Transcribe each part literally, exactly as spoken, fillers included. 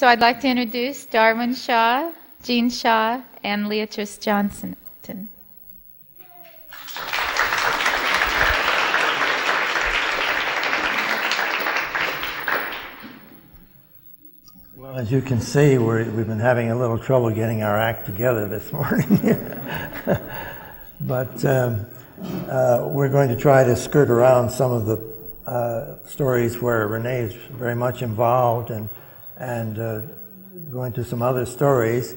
So I'd like to introduce Darwin Shaw, Jean Shaw, and Leatrice Johnson. Well, as you can see, we're, we've been having a little trouble getting our act together this morning. But um, uh, we're going to try to skirt around some of the uh, stories where Renee is very much involved, and, and uh, go into some other stories,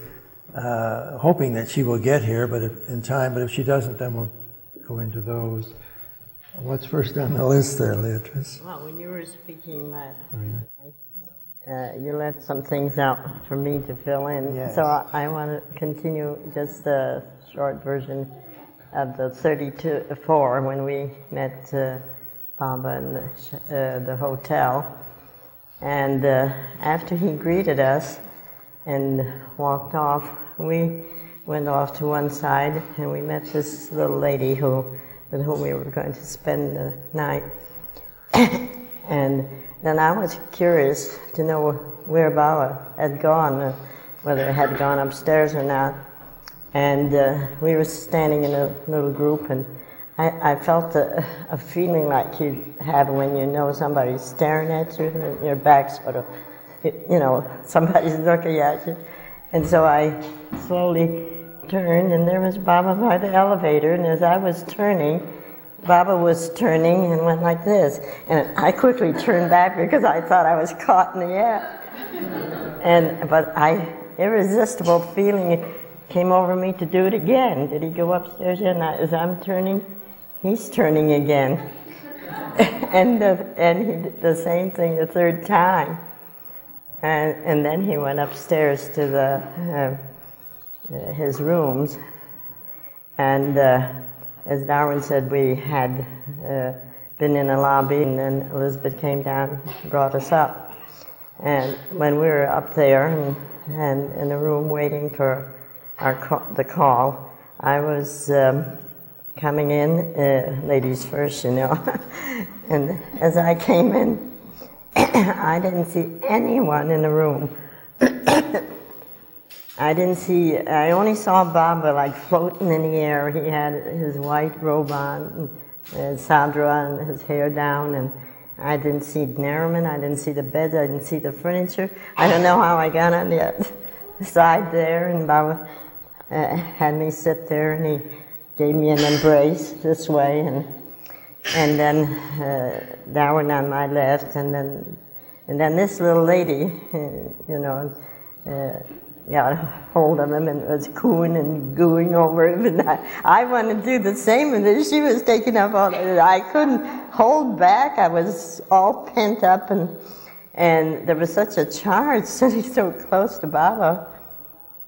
uh, hoping that she will get here but if, in time. But if she doesn't, then we'll go into those. What's first on the list there, Leatrice? Well, when you were speaking last, mm-hmm. uh, you left some things out for me to fill in. Yes. So I, I want to continue just a short version of the thirty-two four when we met uh, Baba in the, uh, the hotel. And uh, after he greeted us and walked off, we went off to one side and we met this little lady who, with whom we were going to spend the night. And then I was curious to know where Baba had gone, whether he had gone upstairs or not. And uh, we were standing in a little group, and I, I felt a, a feeling like you have when you know somebody's staring at you, and your back sort of, you know, somebody's looking at you. And so I slowly turned, and there was Baba by the elevator, and as I was turning, Baba was turning and went like this. And I quickly turned back because I thought I was caught in the air. And, but I, irresistible feeling came over me to do it again. Did he go upstairs? And I, as I'm turning, he's turning again. and the, and he did the same thing the third time. And, and then he went upstairs to the uh, uh, his rooms. And uh, as Darwin said, we had uh, been in a lobby, and then Elizabeth came down and brought us up. And when we were up there and, and in the room waiting for our call, the call, I was um, coming in, uh, ladies first, you know. And as I came in, I didn't see anyone in the room. I didn't see, I only saw Baba like floating in the air. He had his white robe on, and Sadra, and his hair down, and I didn't see Nariman, I didn't see the bed, I didn't see the furniture. I don't know how I got on the side there, and Baba uh, had me sit there, and he gave me an embrace this way, and and then uh, Darwin on my left, and then and then this little lady, uh, you know, uh, got hold of him and was cooing and gooing over him, and I, I wanted to do the same with her. She was taking up all, I couldn't hold back. I was all pent up, and and there was such a charge sitting so close to Baba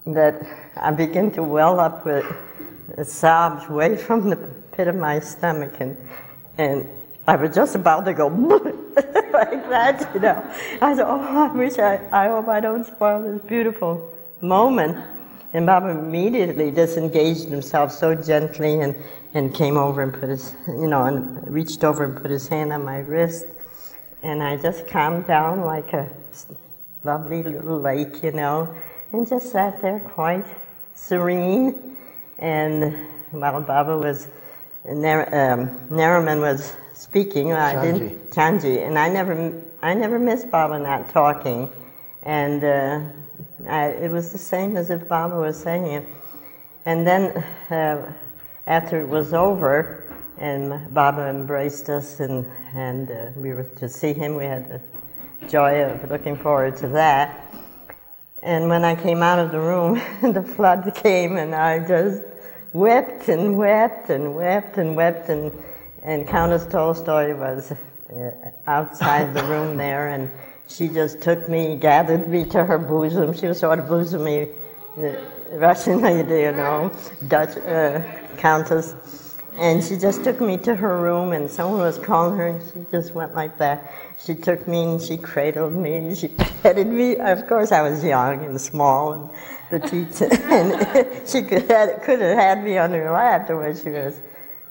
that I began to well up with sobs way from the pit of my stomach, and and I was just about to go like that, you know. I said, "Oh, I wish I, I hope I don't spoil this beautiful moment." And Baba immediately disengaged himself so gently, and and came over and put his, you know, and reached over and put his hand on my wrist. And I just calmed down like a lovely little lake, you know, and just sat there quite serene. And while Baba was, Nar um, Nariman was speaking, I didn't, Chanji, and I never, I never missed Baba not talking, and uh, I, it was the same as if Baba was saying it. And then uh, after it was over, and Baba embraced us, and, and uh, we were to see him. We had the joy of looking forward to that. And when I came out of the room, the flood came, and I just wept and wept and wept and wept. And, and Countess Tolstoy was uh, outside the room there, and she just took me, gathered me to her bosom. She was sort of bosom me, uh, Russian lady, you know, Dutch uh, countess. And she just took me to her room, and someone was calling her, and she just went like that. She took me, and she cradled me, and she petted me. Of course, I was young and small and petite, and she could have, could have had me on her lap the way she was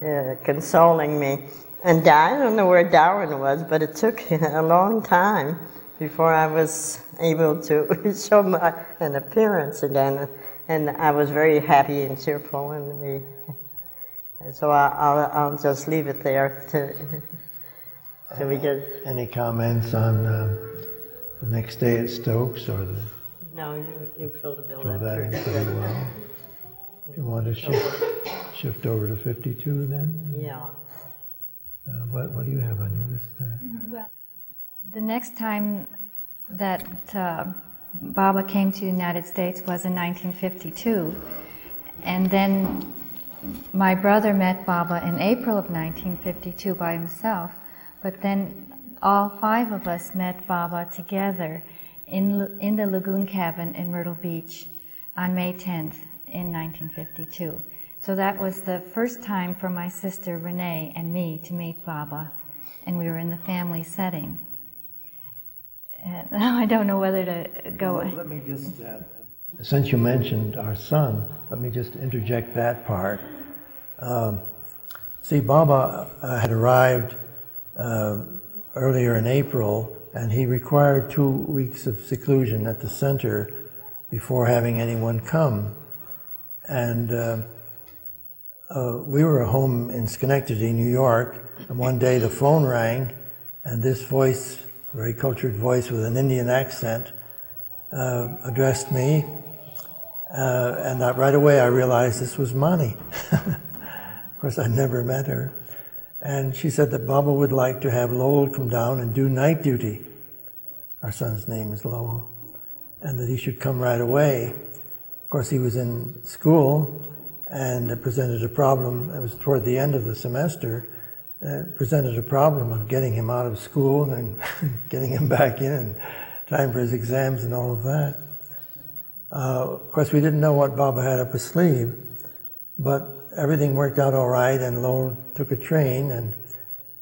uh, consoling me. And I don't know where Darwin was, but it took a long time before I was able to show my an appearance again. And I was very happy and cheerful, and we. So I, I'll I'll just leave it there to, to we get. Any comments on uh, the next day at Stokes or the? No, you you filled the bill. Filled that in pretty well. You want to shift shift over to fifty-two then? Yeah. Uh, what what do you have on your list there? Well, the next time that uh, Baba came to the United States was in nineteen fifty-two, and then my brother met Baba in April of nineteen fifty-two by himself, but then all five of us met Baba together in in the Lagoon Cabin in Myrtle Beach on May tenth in nineteen fifty-two. So that was the first time for my sister Renee and me to meet Baba, and we were in the family setting. And I don't know whether to go. Well, let me just, uh, since you mentioned our son, let me just interject that part. Um, see, Baba uh, had arrived uh, earlier in April, and he required two weeks of seclusion at the center before having anyone come. And uh, uh, we were home in Schenectady, New York, and one day the phone rang, and this voice, very cultured voice with an Indian accent, uh, addressed me, uh, and I, right away I realized this was Mani. Of course, I never met her. And she said that Baba would like to have Lowell come down and do night duty. Our son's name is Lowell. And that he should come right away. Of course, he was in school, and it presented a problem. It was toward the end of the semester. It presented a problem of getting him out of school and getting him back in and time for his exams and all of that. Uh, of course, we didn't know what Baba had up his sleeve, but everything worked out all right, and Lowell took a train, and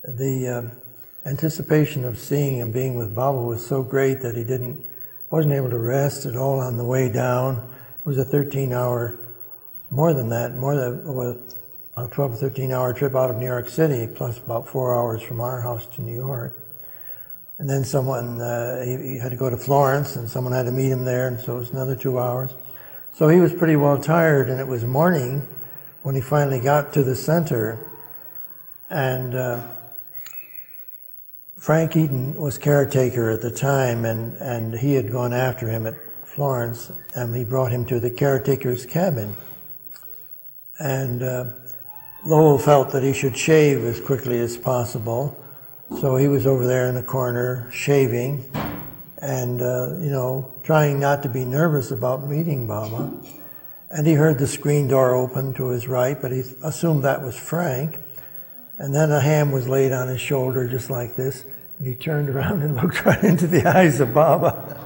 the uh, anticipation of seeing and being with Baba was so great that he didn't, wasn't able to rest at all on the way down. It was a thirteen hour, more than that, more than, well, a twelve or thirteen hour trip out of New York City, plus about four hours from our house to New York. And then someone, uh, he, he had to go to Florence, and someone had to meet him there, and so it was another two hours. So he was pretty well tired, and it was morning when he finally got to the center. And uh, Frank Eaton was caretaker at the time, and, and he had gone after him at Florence, and he brought him to the caretaker's cabin. And uh, Lowell felt that he should shave as quickly as possible, so he was over there in the corner shaving and, uh, you know, trying not to be nervous about meeting Baba. And he heard the screen door open to his right, but he assumed that was Frank. And then a hand was laid on his shoulder just like this, and he turned around and looked right into the eyes of Baba.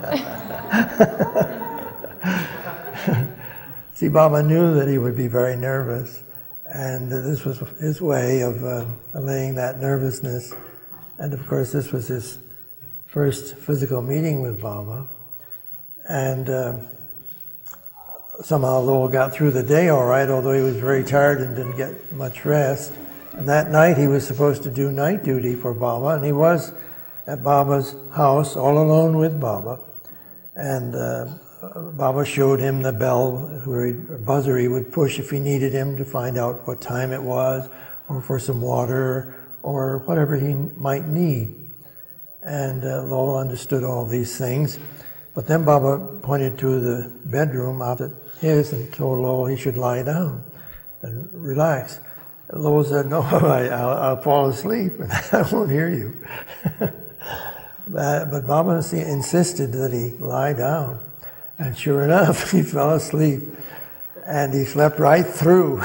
See, Baba knew that he would be very nervous. And this was his way of uh, allaying that nervousness. And of course, this was his first physical meeting with Baba. And uh, somehow Lowell got through the day all right, although he was very tired and didn't get much rest. And that night he was supposed to do night duty for Baba, and he was at Baba's house all alone with Baba. And uh, Baba showed him the bell, where he, or buzzer he would push if he needed him to find out what time it was, or for some water, or whatever he might need. And uh, Lowell understood all these things. But then Baba pointed to the bedroom opposite his and told Lowell he should lie down and relax. Lowell said, "No, I, I'll, I'll fall asleep and I won't hear you." But Baba insisted that he lie down. And sure enough, he fell asleep, and he slept right through.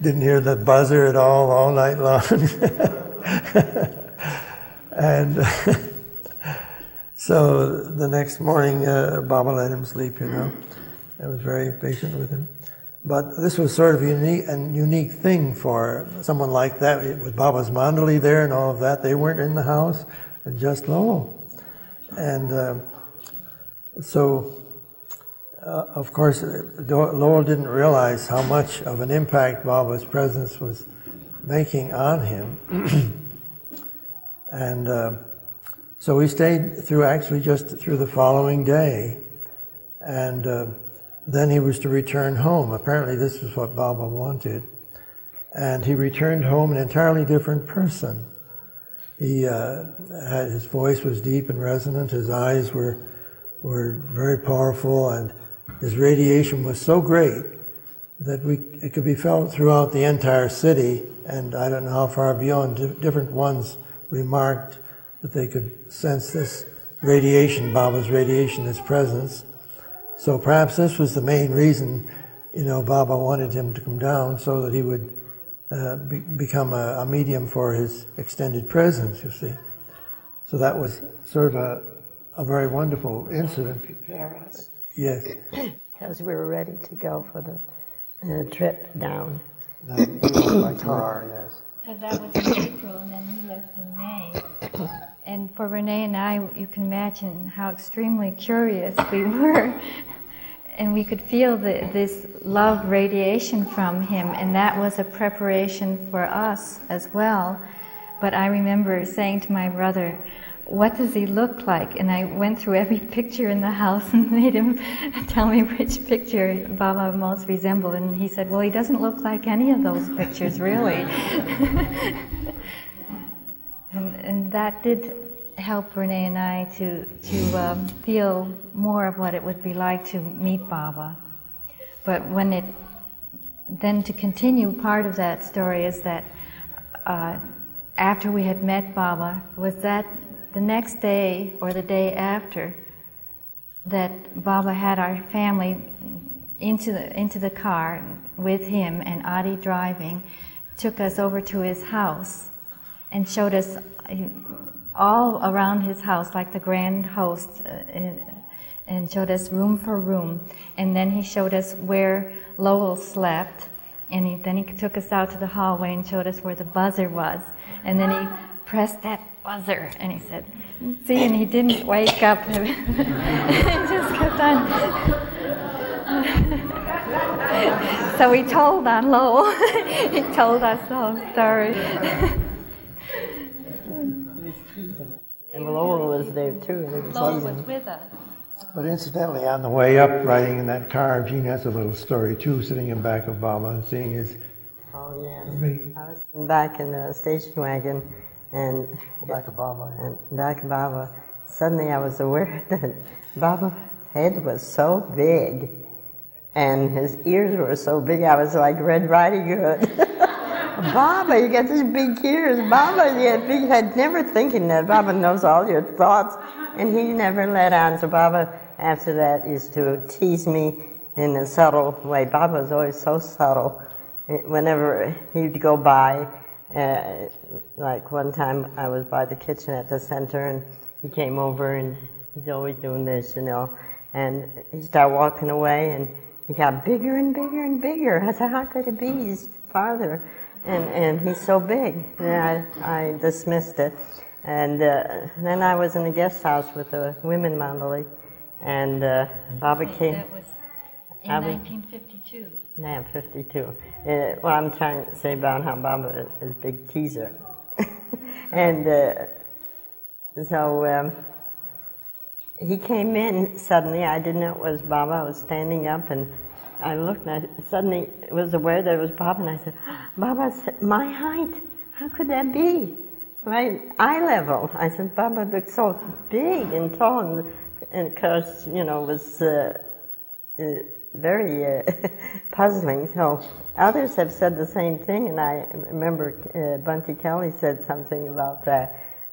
Didn't hear the buzzer at all, all night long. And so the next morning, uh, Baba let him sleep, you know. I was very patient with him. But this was sort of unique, a unique thing for someone like that. With Baba's Mandali there and all of that, they weren't in the house, and just Lowell. And... Uh, So, uh, of course, Lowell didn't realize how much of an impact Baba's presence was making on him. And uh, So we stayed through, actually just through the following day, and uh, then he was to return home. Apparently this was what Baba wanted. And he returned home an entirely different person. He uh, had, his voice was deep and resonant, his eyes were, were very powerful, and his radiation was so great that we, it could be felt throughout the entire city, and I don't know how far beyond. Di different ones remarked that they could sense this radiation, Baba's radiation, his presence. So perhaps this was the main reason, you know, Baba wanted him to come down, so that he would uh, be become a, a medium for his extended presence, you see. So that was sort of a, a very wonderful incident. Prepare us. Yes. Because we were ready to go for the Uh, trip down. down by car, yes. Because that was in April, and then we left in May. And for Renee and I, you can imagine how extremely curious we were. And we could feel the, this love radiation from him, and that was a preparation for us as well. But I remember saying to my brother, what does he look like? And I went through every picture in the house and made him tell me which picture Baba most resembled. And he said, well, he doesn't look like any of those pictures, really. and, and that did help Renee and I to, to uh, feel more of what it would be like to meet Baba. But when it, then to continue, part of that story is that uh, after we had met Baba, was that the next day or the day after that Baba had our family into the, into the car with him, and Adi driving, took us over to his house and showed us all around his house, like the grand host, and showed us room for room. And then he showed us where Lowell slept, and he, then he took us out to the hallway and showed us where the buzzer was. And then he pressed that buzzer, and he said, see, and he didn't wake up. He just kept on. So he told on Lowell. He told us the whole story. And Lowell was there too. Was Lowell was with us. But incidentally, on the way up, riding in that car, Jean has a little story too, sitting in back of Baba and seeing his... Oh, yeah. I was back in the station wagon, and back of Baba, and back of Baba, suddenly I was aware that Baba's head was so big, and his ears were so big, I was like Red Riding Hood. Baba, you got these big ears. Baba, you had big head. Never thinking that Baba knows all your thoughts, and he never let on. So Baba, after that, used to tease me in a subtle way. Baba was always so subtle. Whenever he'd go by, Uh, like one time I was by the kitchen at the center, and he came over, and he's always doing this, you know, and he started walking away, and he got bigger and bigger and bigger. I said, how could it be? He's farther, and, and he's so big. And I, I dismissed it. And uh, then I was in the guest house with the women monthly, and uh, Baba came. That was in nineteen fifty-two. Now I'm fifty-two. Uh, well, I'm trying to say about how Baba is a big teaser. And uh, so um, he came in suddenly. I didn't know it was Baba. I was standing up, and I looked, and I suddenly was aware that it was Baba, and I said, Baba's my height. How could that be? Right? Eye level. I said, Baba looked so big and tall, and, and of course, you know, was... Uh, uh, very uh, puzzling. So others have said the same thing, and I remember uh, Bunty Kelly said something about that.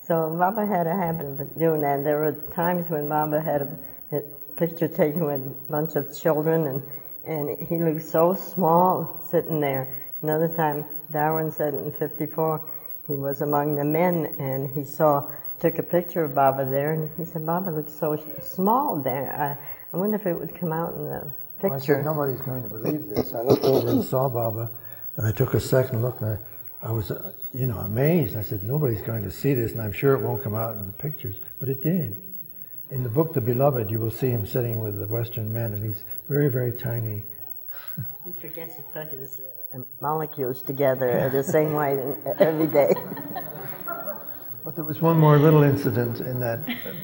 So Baba had a habit of doing that. There were times when Baba had a, a picture taken with a bunch of children, and, and he looked so small sitting there. Another time, Darwin said in fifty-four, he was among the men, and he saw, took a picture of Baba there, and he said, Baba looks so small there. I, I wonder if it would come out in the... Well, I said, nobody's going to believe this. I looked over and saw Baba, and I took a second look, and I, I was, uh, you know, amazed. I said, nobody's going to see this, and I'm sure it won't come out in the pictures. But it did. In the book, The Beloved, you will see him sitting with the Western men, and he's very, very tiny. He forgets to put his uh, molecules together the same way every day. But there was one more little incident in that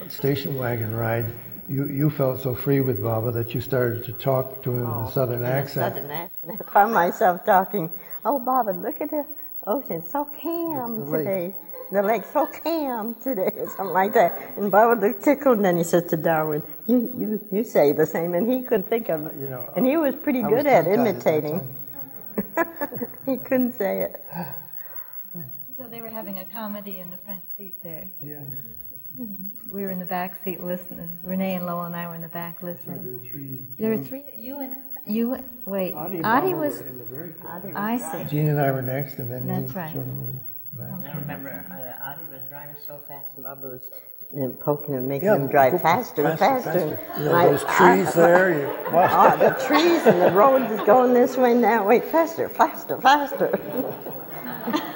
station wagon ride. You, you felt so free with Baba that you started to talk to him oh, in a southern in accent. Southern accent. I found myself talking, oh, Baba, look at the ocean, so calm the today. The lake's so calm today, or something like that. And Baba looked tickled, and then he said to Darwin, you, you, you say the same. And he could think of it. You know, and he was pretty I good was at imitating. At he couldn't say it. So they were having a comedy in the front seat there. Yeah. We were in the back seat listening. Renee and Lowell and I were in the back listening. There were three. There were three. You and you. Wait. Adi, Adi was. In the very Adi I see. Jean and I were next, and then that's right. Sort of okay. I remember uh, Adi was driving so fast, and Baba was uh, poking and making yeah, him drive faster, faster, faster. faster. faster. You know, those trees I, there. You, wow. Oh, the trees and the roads is going this way now. Wait, faster, faster, faster.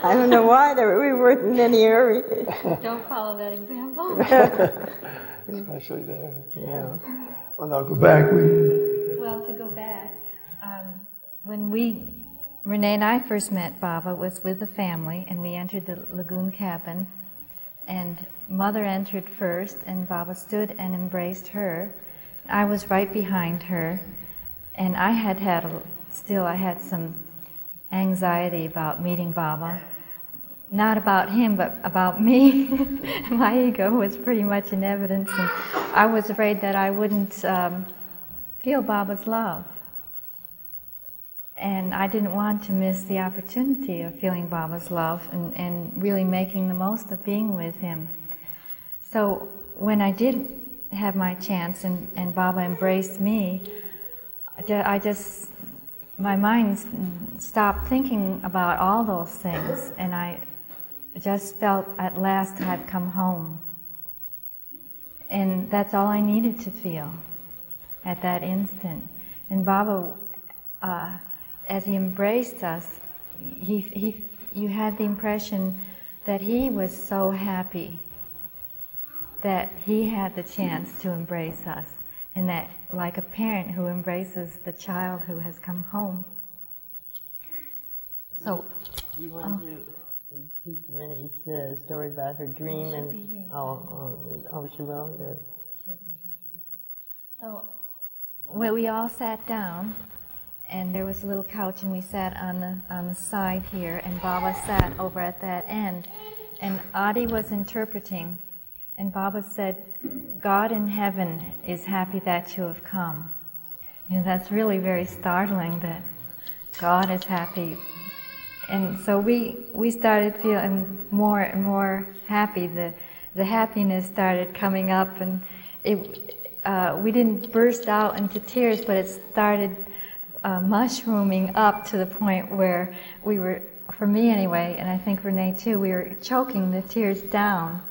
I don't know why they were, we weren't in any hurry. Don't follow that example. Especially there. Yeah. Well, now go back. We... Well, to go back, um, when we, Renee and I first met Baba was with the family, and we entered the Lagoon Cabin, and Mother entered first, and Baba stood and embraced her. I was right behind her, and I had had, a, still I had some anxiety about meeting Baba. Not about him, but about me. My ego was pretty much in evidence, and I was afraid that I wouldn't um, feel Baba's love. And I didn't want to miss the opportunity of feeling Baba's love and, and really making the most of being with him. So when I did have my chance and, and Baba embraced me, I just my mind stopped thinking about all those things, and I just felt at last I'd come home. And that's all I needed to feel at that instant. And Baba, uh, as he embraced us, he, he, you had the impression that he was so happy that he had the chance to embrace us. And that, like a parent who embraces the child who has come home. So, you want oh. to repeat the minute he says a story about her dream and be here. oh, oh, oh, she wrote it. So, well, we all sat down, and there was a little couch, and we sat on the on the side here, and Baba sat over at that end, and Adi was interpreting. And Baba said, God in heaven is happy that you have come. You know, that's really very startling that God is happy. And so we, we started feeling more and more happy. The, the happiness started coming up, and it, uh, we didn't burst out into tears, but it started uh, mushrooming up to the point where we were, for me anyway, and I think Renee too, we were choking the tears down.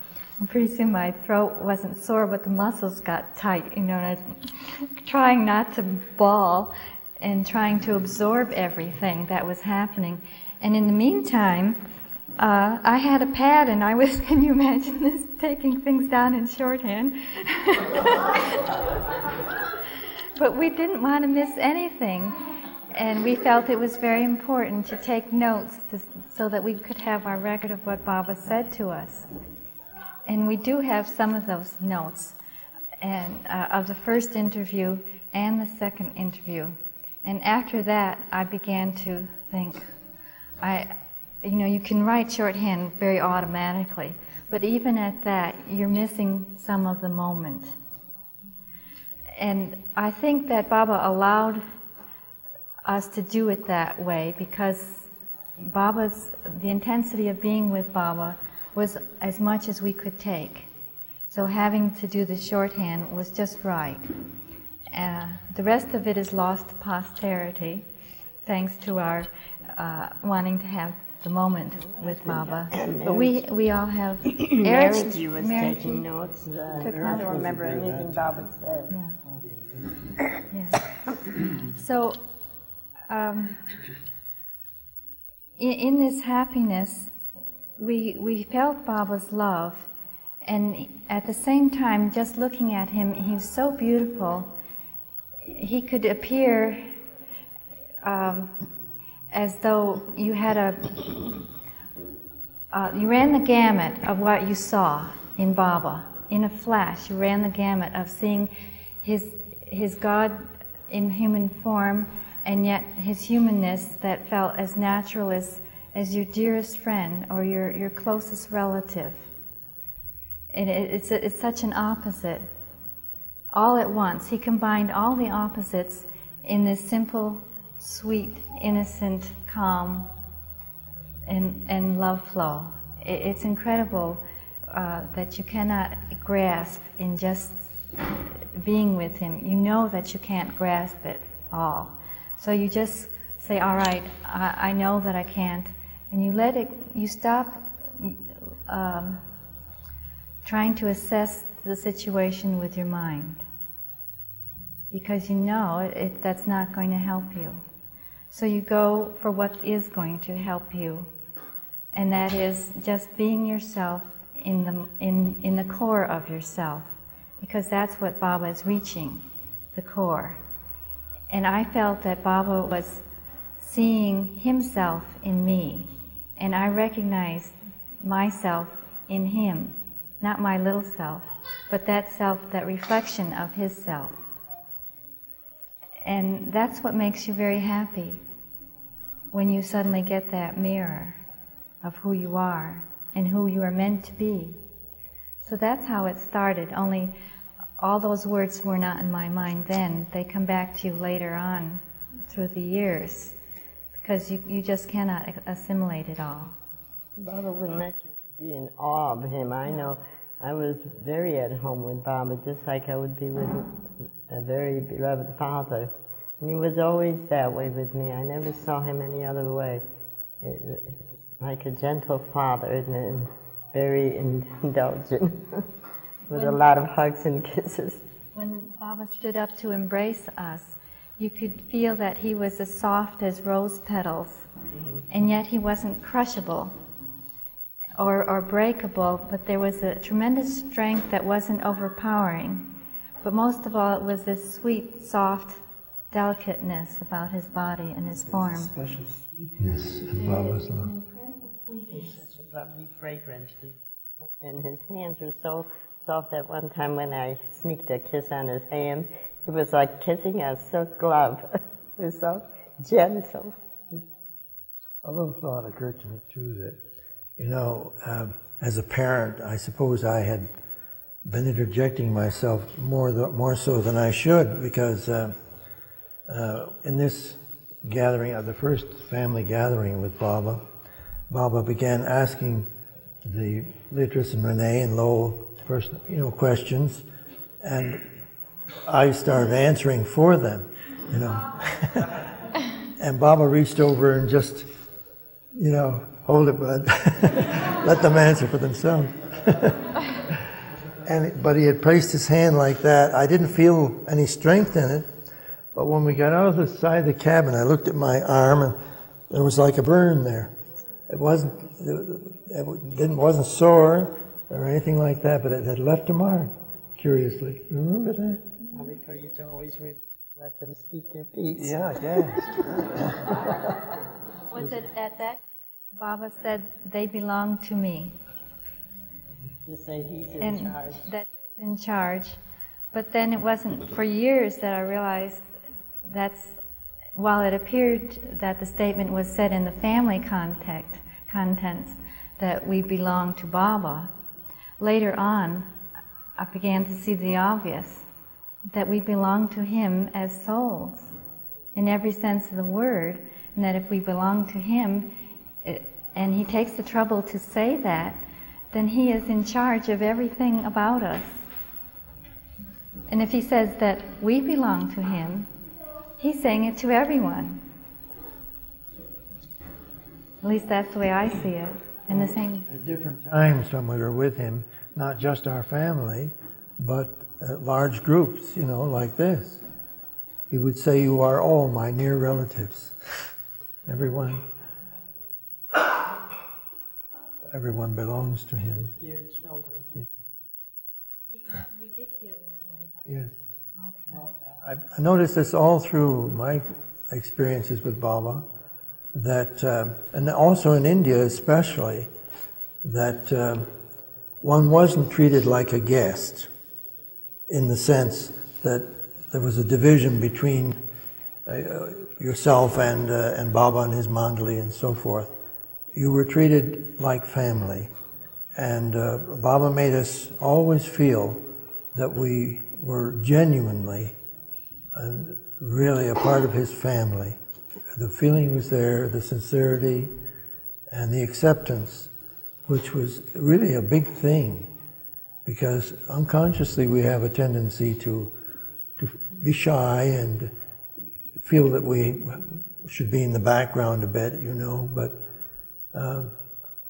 And pretty soon my throat wasn't sore, but the muscles got tight, you know, and I was trying not to bawl and trying to absorb everything that was happening. And in the meantime, uh, I had a pad, and I was, can you imagine this, taking things down in shorthand? But we didn't want to miss anything, and we felt it was very important to take notes to, so that we could have our record of what Baba said to us. And we do have some of those notes and, uh, of the first interview and the second interview. And after that, I began to think, I, you know, you can write shorthand very automatically, but even at that, you're missing some of the moment. And I think that Baba allowed us to do it that way because Baba's, the intensity of being with Baba was as much as we could take. So having to do the shorthand was just right. Uh, the rest of it is lost to posterity, thanks to our uh, wanting to have the moment with Baba. But we we all have. Erich was Marriage taking notes. I don't remember anything Baba said. Yeah. Yeah. So, um, in, in this happiness, We, we felt Baba's love, and at the same time, just looking at him, he was so beautiful. He could appear um, as though you had a, uh, you ran the gamut of what you saw in Baba. In a flash, you ran the gamut of seeing his, his God in human form, and yet his humanness that felt as natural as, as your dearest friend or your, your closest relative. And it, it's, a, it's such an opposite. All at once, he combined all the opposites in this simple, sweet, innocent, calm, and, and love flow. It, it's incredible uh, that you cannot grasp in just being with him. You know that you can't grasp it all. So you just say, all right, I, I know that I can't. And you let it, you stop um, trying to assess the situation with your mind, because you know it, it, that's not going to help you. So you go for what is going to help you, and that is just being yourself in the, in, in the core of yourself, because that's what Baba is reaching, the core. And I felt that Baba was seeing himself in me, and I recognized myself in him, not my little self, but that self, that reflection of his self. And that's what makes you very happy, when you suddenly get that mirror of who you are and who you are meant to be. So that's how it started, only all those words were not in my mind then. They come back to you later on through the years, because you, you just cannot assimilate it all. Baba wouldn't let you be in awe of him. I know I was very at home with Baba, just like I would be with a very beloved father. And he was always that way with me. I never saw him any other way. It, like a gentle father, and very indulgent, with when, a lot of hugs and kisses. When Baba stood up to embrace us, you could feel that he was as soft as rose petals, mm-hmm. and yet he wasn't crushable or, or breakable, but there was a tremendous strength that wasn't overpowering. But most of all, it was this sweet, soft delicateness about his body and his form. Special sweetness in Baba's love. Such a lovely fragrance. And his hands were so soft that one time when I sneaked a kiss on his hand, it was like kissing a silk glove. It was so gentle. A little thought occurred to me, too, that, you know, um, as a parent, I suppose I had been interjecting myself more, th more so than I should, because uh, uh, in this gathering, uh, the first family gathering with Baba, Baba began asking the Leatrice and Renee and Lowell person, you know, questions, and I started answering for them, you know. And Baba reached over and just, you know, hold it, bud. Let them answer for themselves. And but he had placed his hand like that. I didn't feel any strength in it, but when we got out of the side of the cabin, I looked at my arm, and there was like a burn there. It wasn't, it didn't, wasn't sore or anything like that, but it had left a mark. Curiously, remember that? I'll be for you to always let them speak their piece. Yeah, yeah. Was it at that? Baba said, "They belong to me." To say he's in and charge. That he's in charge. But then it wasn't for years that I realized that's, while it appeared that the statement was said in the family context, contents, that we belong to Baba, later on, I began to see the obvious, that we belong to him as souls, in every sense of the word, and that if we belong to him, it, and he takes the trouble to say that, then he is in charge of everything about us. And if he says that we belong to him, he's saying it to everyone. At least that's the way I see it. And the same at different times when we were with him, not just our family, but uh, large groups, you know, like this. He would say, "You are all my near relatives." Everyone, everyone belongs to him. Dear children. We, we did feel that, right? Yes. Okay. I've, I noticed this all through my experiences with Baba, that, um, and also in India especially, that uh, one wasn't treated like a guest in the sense that there was a division between uh, yourself and, uh, and Baba and his Mandali and so forth. You were treated like family. And uh, Baba made us always feel that we were genuinely and really a part of his family. The feeling was there, the sincerity and the acceptance, which was really a big thing, because unconsciously we have a tendency to, to be shy and feel that we should be in the background a bit, you know, but uh,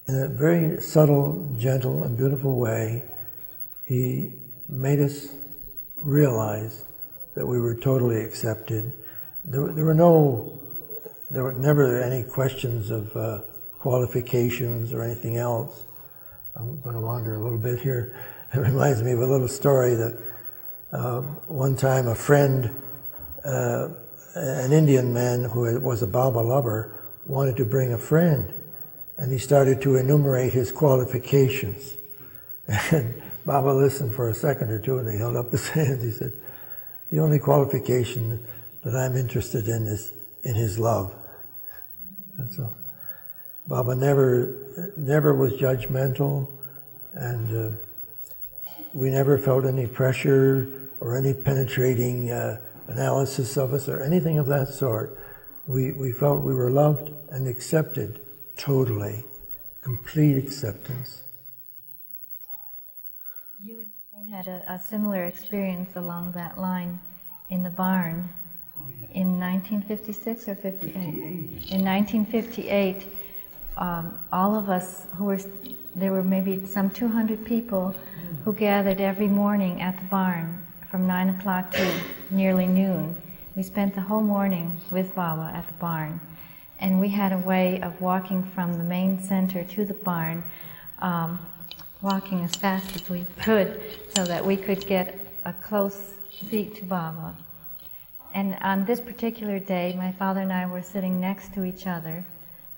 in a very subtle, gentle and beautiful way, he made us realize that we were totally accepted. There, there were no, there were never any questions of uh, qualifications or anything else. I'm going to wander a little bit here. It reminds me of a little story that uh, one time a friend, uh, an Indian man who was a Baba lover, wanted to bring a friend, and he started to enumerate his qualifications. And Baba listened for a second or two, and he held up his hands. He said, "The only qualification that I'm interested in is in his love." And so Baba never, never was judgmental, and uh, we never felt any pressure or any penetrating uh, analysis of us or anything of that sort. We, we felt we were loved and accepted totally, complete acceptance. Had a, a similar experience along that line in the barn in nineteen fifty-six or fifty-eight. In nineteen fifty-eight, um, all of us who were, there were maybe some two hundred people who gathered every morning at the barn from nine o'clock to nearly noon. We spent the whole morning with Baba at the barn, and we had a way of walking from the main center to the barn, um, walking as fast as we could so that we could get a close seat to Baba. And on this particular day, my father and I were sitting next to each other,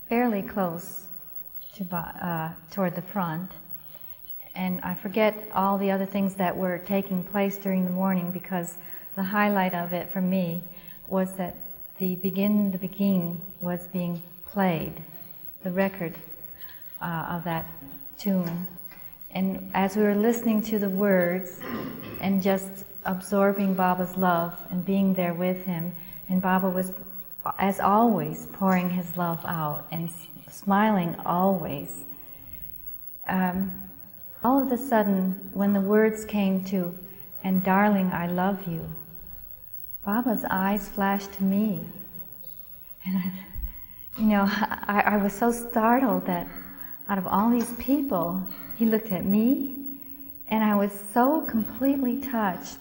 fairly close to ba uh, toward the front. And I forget all the other things that were taking place during the morning, because the highlight of it for me was that the Begin the Begin was being played, the record uh, of that tune. And as we were listening to the words and just absorbing Baba's love and being there with him, and Baba was, as always, pouring his love out and smiling always. Um, all of a sudden, when the words came to, "And darling, I love you," Baba's eyes flashed to me. And I, you know, I, I was so startled that out of all these people, he looked at me, and I was so completely touched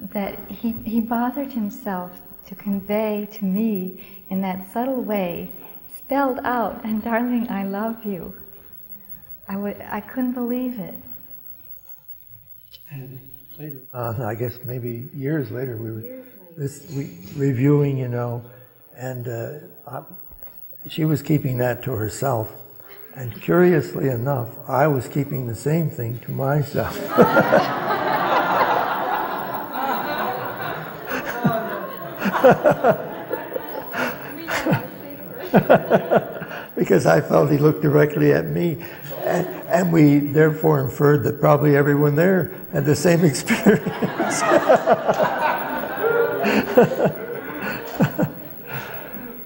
that he, he bothered himself to convey to me in that subtle way, spelled out, "And darling, I love you." I, would, I couldn't believe it. And later, uh, I guess maybe years later, we were later. This, we, reviewing, you know, and uh, I, she was keeping that to herself. And curiously enough, I was keeping the same thing to myself. Because I felt he looked directly at me. And, and we therefore inferred that probably everyone there had the same experience.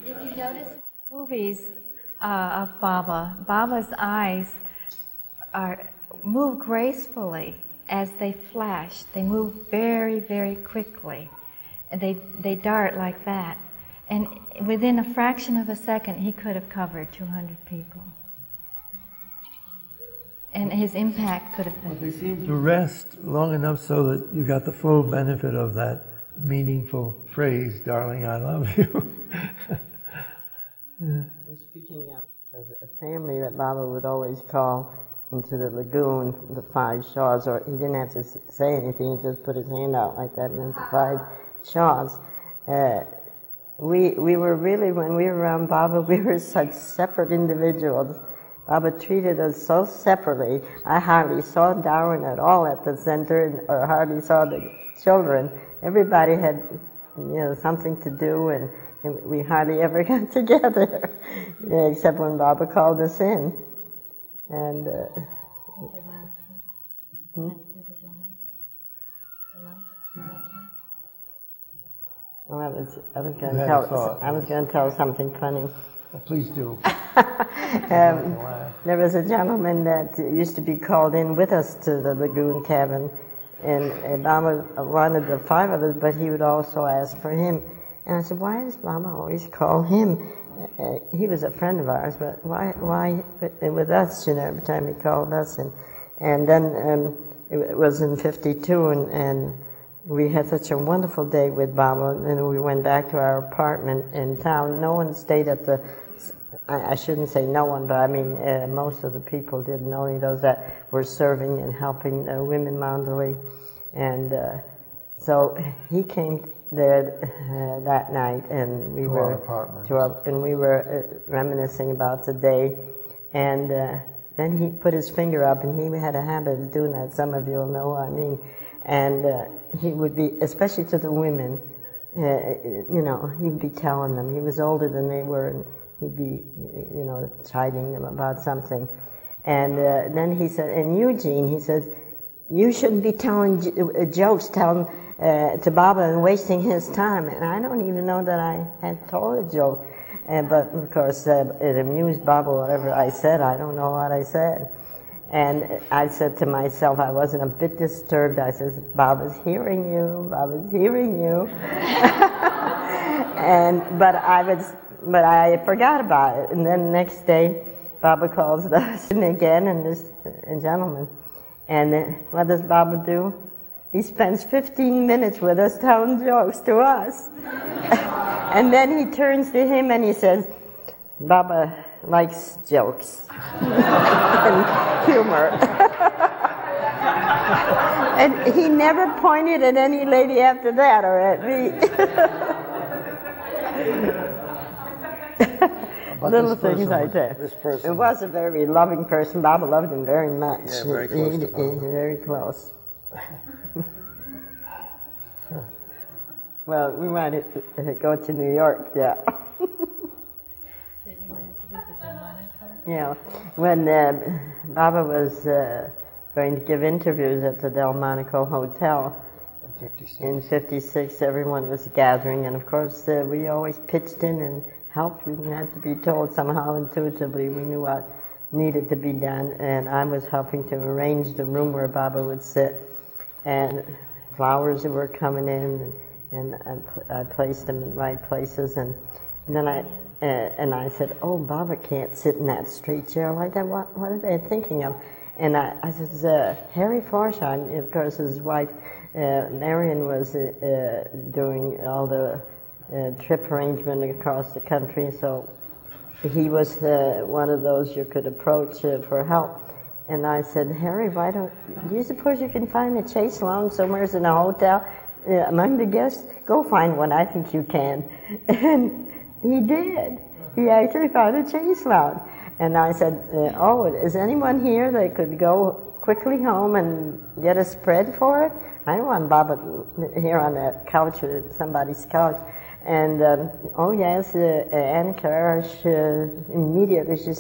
If you notice movies, Uh, of Baba, Baba's eyes are, move gracefully as they flash. They move very, very quickly. They, they dart like that. And within a fraction of a second, he could have covered two hundred people. And his impact could have been... Well, they seemed to rest long enough so that you got the full benefit of that meaningful phrase, "Darling, I love you." Yeah. Speaking of, there's a family that Baba would always call into the lagoon, the five Shaws, or he didn't have to say anything, he just put his hand out like that, and then the five Shaws. Uh, we, we were really, when we were around Baba, we were such separate individuals. Baba treated us so separately, I hardly saw Darwin at all at the center, or hardly saw the children. Everybody had, you know, something to do, and, and we hardly ever got together, except when Baba called us in. And, uh, hmm? Well, I was, I was going to tell, thought, I was yes. going to tell something funny. Well, please do. um, there was a gentleman that used to be called in with us to the Lagoon Cabin, and Obama wanted the five of us, but he would also ask for him. And I said, why does Obama always call him? Uh, he was a friend of ours, but why, why with us, you know, every time he called us? And, and then um, it was in fifty-two, and, and we had such a wonderful day with Baba, and we went back to our apartment in town. No one stayed at the, I shouldn't say no one, but I mean uh, most of the people didn't, only those that were serving and helping uh, women Mandalay. And uh, so he came there uh, that night, and we to were our to our, and we were uh, reminiscing about the day. And uh, then he put his finger up, and he had a habit of doing that. Some of you will know what I mean. And uh, he would be, especially to the women, uh, you know, he'd be telling them. He was older than they were, and he'd be, you know, chiding them about something. And uh, then he said, and Eugene, he said, you shouldn't be telling j uh, jokes, telling uh, to Baba and wasting his time. And I don't even know that I had told a joke. Uh, but, of course, uh, it amused Baba, whatever I said. I don't know what I said. And I said to myself, I wasn't a bit disturbed. I said, Baba's hearing you, Baba's hearing you. and but I was, but I forgot about it. And then the next day, Baba calls us in again, and this uh, gentleman. And uh, what does Baba do? He spends fifteen minutes with us telling jokes to us. And then he turns to him and he says, Baba likes jokes and humor. And he never pointed at any lady after that, or at me. Little things like that. This person it was a very loving person. Baba loved him very much. Yeah, very close he, to Baba. Very close. Well, we wanted to go to New York, yeah. Yeah, when uh, Baba was uh, going to give interviews at the Delmonico Hotel in fifty-six. In fifty-six, everyone was gathering, and of course uh, we always pitched in and helped. We didn't have to be told. Somehow intuitively we knew what needed to be done, and I was helping to arrange the room where Baba would sit, and flowers were coming in, and, and I, I placed them in the right places, and, and then I... Uh, and I said, oh, Baba can't sit in that straight chair like that. What, what are they thinking of? And I, I said, uh, Harry Forsheim, of course, his wife, uh, Marion, was uh, uh, doing all the uh, trip arrangement across the country. So he was uh, one of those you could approach uh, for help. And I said, Harry, why don't do you suppose you can find a chaise lounge somewhere in a hotel uh, among the guests? Go find one. I think you can. And he did. He actually found a chaise lounge. And I said, oh, is anyone here that could go quickly home and get a spread for it? I don't want Baba here on that couch, somebody's couch. And, um, oh, yes, uh, Ann Kerr, she, uh, immediately she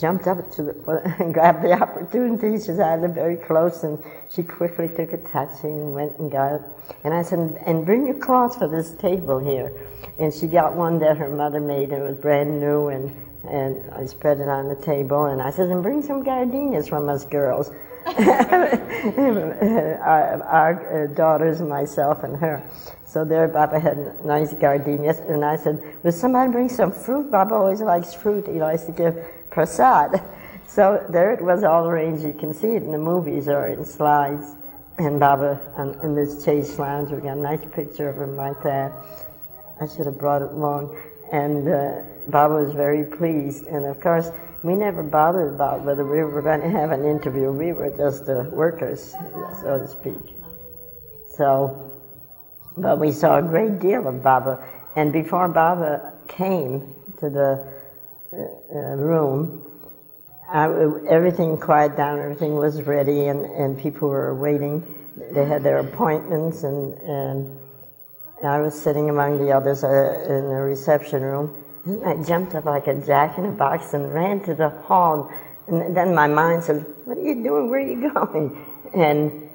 jumped up to the, and grabbed the opportunity. She said, I live very close, and she quickly took a taxi and went and got it. And I said, and bring your cloth for this table here. And she got one that her mother made, and it was brand new, and, and I spread it on the table, and I said, and bring some gardenias from us girls. our, our daughters, myself and her. So there Baba had nice gardenias, and I said, will somebody bring some fruit? Baba always likes fruit, he likes to give prasad. So there it was all arranged, you can see it in the movies or in slides. And Baba um, in this chaise lounge, we got a nice picture of him like that. I should have brought it along. And uh, Baba was very pleased. And of course, we never bothered about whether we were going to have an interview. We were just the workers, so to speak. So, but we saw a great deal of Baba. And before Baba came to the uh, room, I, everything quieted down, everything was ready, and, and people were waiting. They had their appointments, and, and I was sitting among the others uh, in the reception room. And I jumped up like a jack in a box and ran to the hall. And then my mind said, what are you doing? Where are you going? And,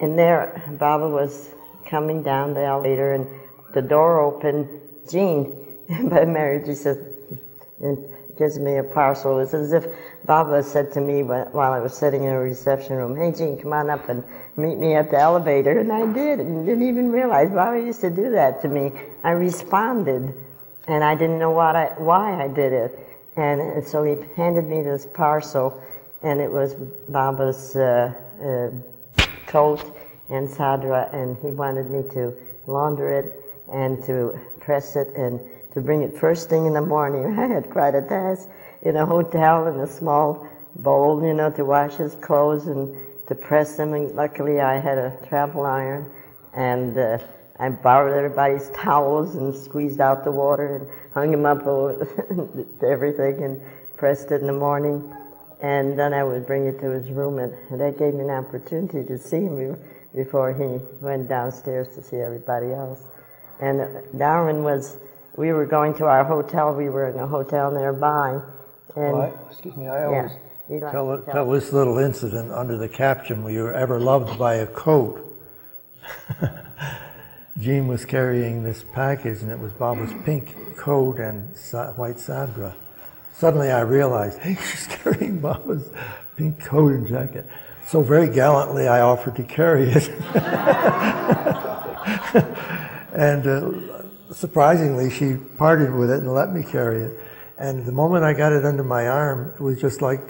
and there, Baba was coming down the elevator, and the door opened. Jean, by marriage, he says, and gives me a parcel. It's as if Baba said to me while I was sitting in a reception room, hey, Jean, come on up and meet me at the elevator. And I did, and didn't even realize Baba used to do that to me. I responded, and I didn't know what I, why I did it. And, and so he handed me this parcel, and it was Baba's uh, uh, coat and Sadra, and he wanted me to launder it and to press it and to bring it first thing in the morning. I had quite a task in a hotel in a small bowl, you know, to wash his clothes and to press them. And luckily I had a travel iron, and uh, I borrowed everybody's towels and squeezed out the water and hung them up over everything and pressed it in the morning. And then I would bring it to his room, and that gave me an opportunity to see him before he went downstairs to see everybody else. And Darwin was, we were going to our hotel, we were in a hotel nearby. And well, I, excuse me, I always yeah, tell, tell, tell this little incident under the caption, were you ever loved by a coat? Jean was carrying this package, and it was Baba's pink coat and sa white sadra. Suddenly I realized, hey, she's carrying Baba's pink coat and jacket. So very gallantly I offered to carry it. And uh, surprisingly, she parted with it and let me carry it. And the moment I got it under my arm, it was just like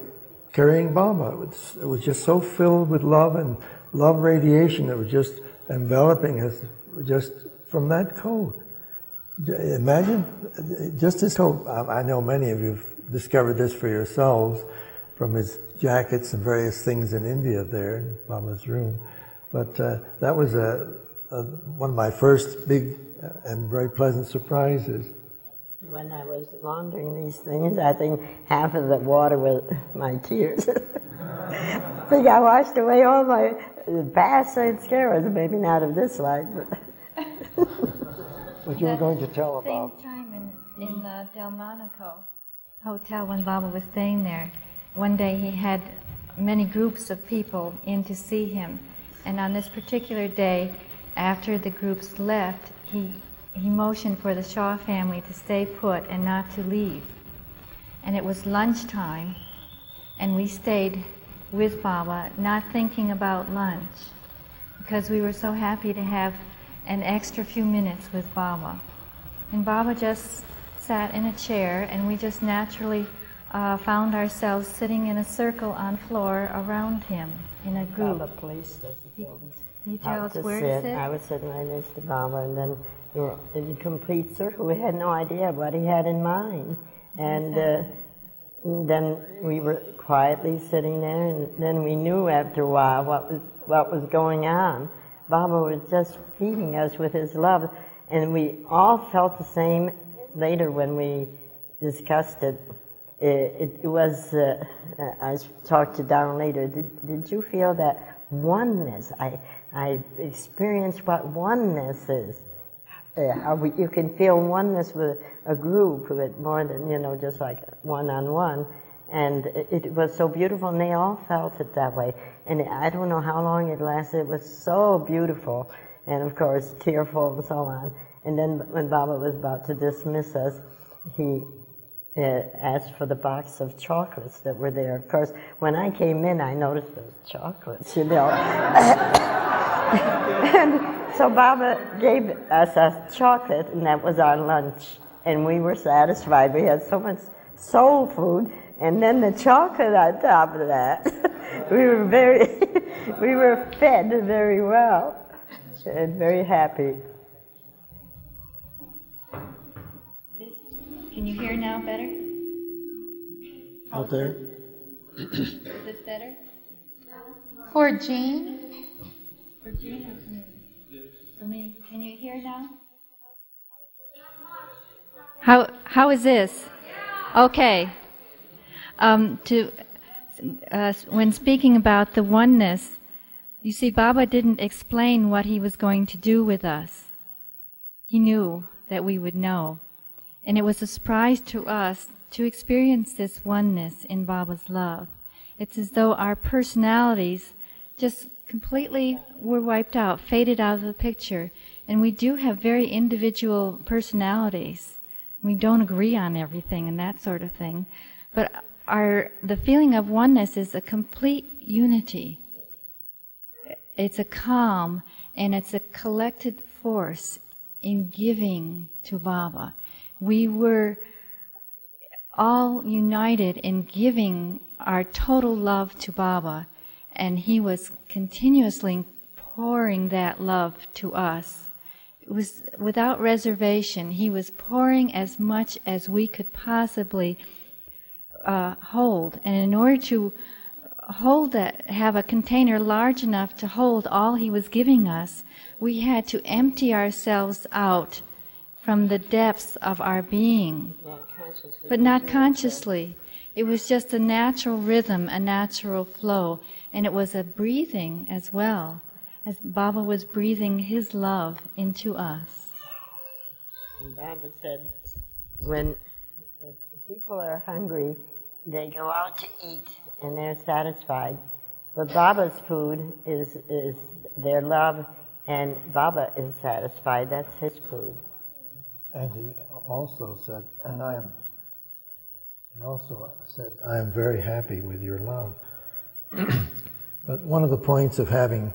carrying Baba. It was, it was just so filled with love and love radiation. It was just enveloping us just from that coat. Imagine, just this whole, I know many of you have discovered this for yourselves from his jackets and various things in India there in Baba's room. But uh, that was a, Uh, one of my first big and very pleasant surprises. When I was laundering these things, I think half of the water was my tears. I think I washed away all my Bass and Scaras, maybe not of this life. But what you were going to tell about. Same time in, in uh, Delmonico Hotel when Baba was staying there. One day he had many groups of people in to see him. And on this particular day, after the groups left, he, he motioned for the Shaw family to stay put and not to leave. And it was lunchtime, and we stayed with Baba, not thinking about lunch, because we were so happy to have an extra few minutes with Baba. And Baba just sat in a chair, and we just naturally uh, found ourselves sitting in a circle on floor around him in a group. Baba placed those buildings. You tell us where to sit. I was sitting right next to Baba, and then we were in a complete circle. We had no idea what he had in mind. And uh, then we were quietly sitting there, and then we knew after a while what was, what was going on. Baba was just feeding us with his love, and we all felt the same later when we discussed it. It, it was, uh, I talked to Don later, did, did you feel that oneness? I, I experienced what oneness is. Uh, we, you can feel oneness with a group, with more than, you know, just like one-on-one. And it, it was so beautiful, and they all felt it that way. And I don't know how long it lasted. It was so beautiful, and of course, tearful and so on. And then when Baba was about to dismiss us, he uh, asked for the box of chocolates that were there. Of course, when I came in, I noticed those chocolates, you know. And so Baba gave us a chocolate, and that was our lunch. And we were satisfied. We had so much soul food, and then the chocolate on top of that. we were very, we were fed very well and very happy. Can you hear now better? Out there? Is this better? For Jean? For Jean or for me? For me. Can you hear now? How, how is this? Okay. Um, to, uh, when speaking about the oneness, you see, Baba didn't explain what he was going to do with us. He knew that we would know. And it was a surprise to us to experience this oneness in Baba's love. It's as though our personalities just completely were wiped out, faded out of the picture. And we do have very individual personalities. We don't agree on everything and that sort of thing. But our, the feeling of oneness is a complete unity. It's a calm, and it's a collected force in giving to Baba. We were all united in giving our total love to Baba, and he was continuously pouring that love to us. It was without reservation. He was pouring as much as we could possibly uh, hold, and in order to hold that, have a container large enough to hold all he was giving us, we had to empty ourselves out from the depths of our being, but not consciously. It was just a natural rhythm, a natural flow, and it was a breathing as well, as Baba was breathing his love into us. And Baba said, when people are hungry, they go out to eat and they're satisfied. But Baba's food is, is their love, and Baba is satisfied. That's his food. And he also said, and I am, he also said, I am very happy with your love. But one of the points of having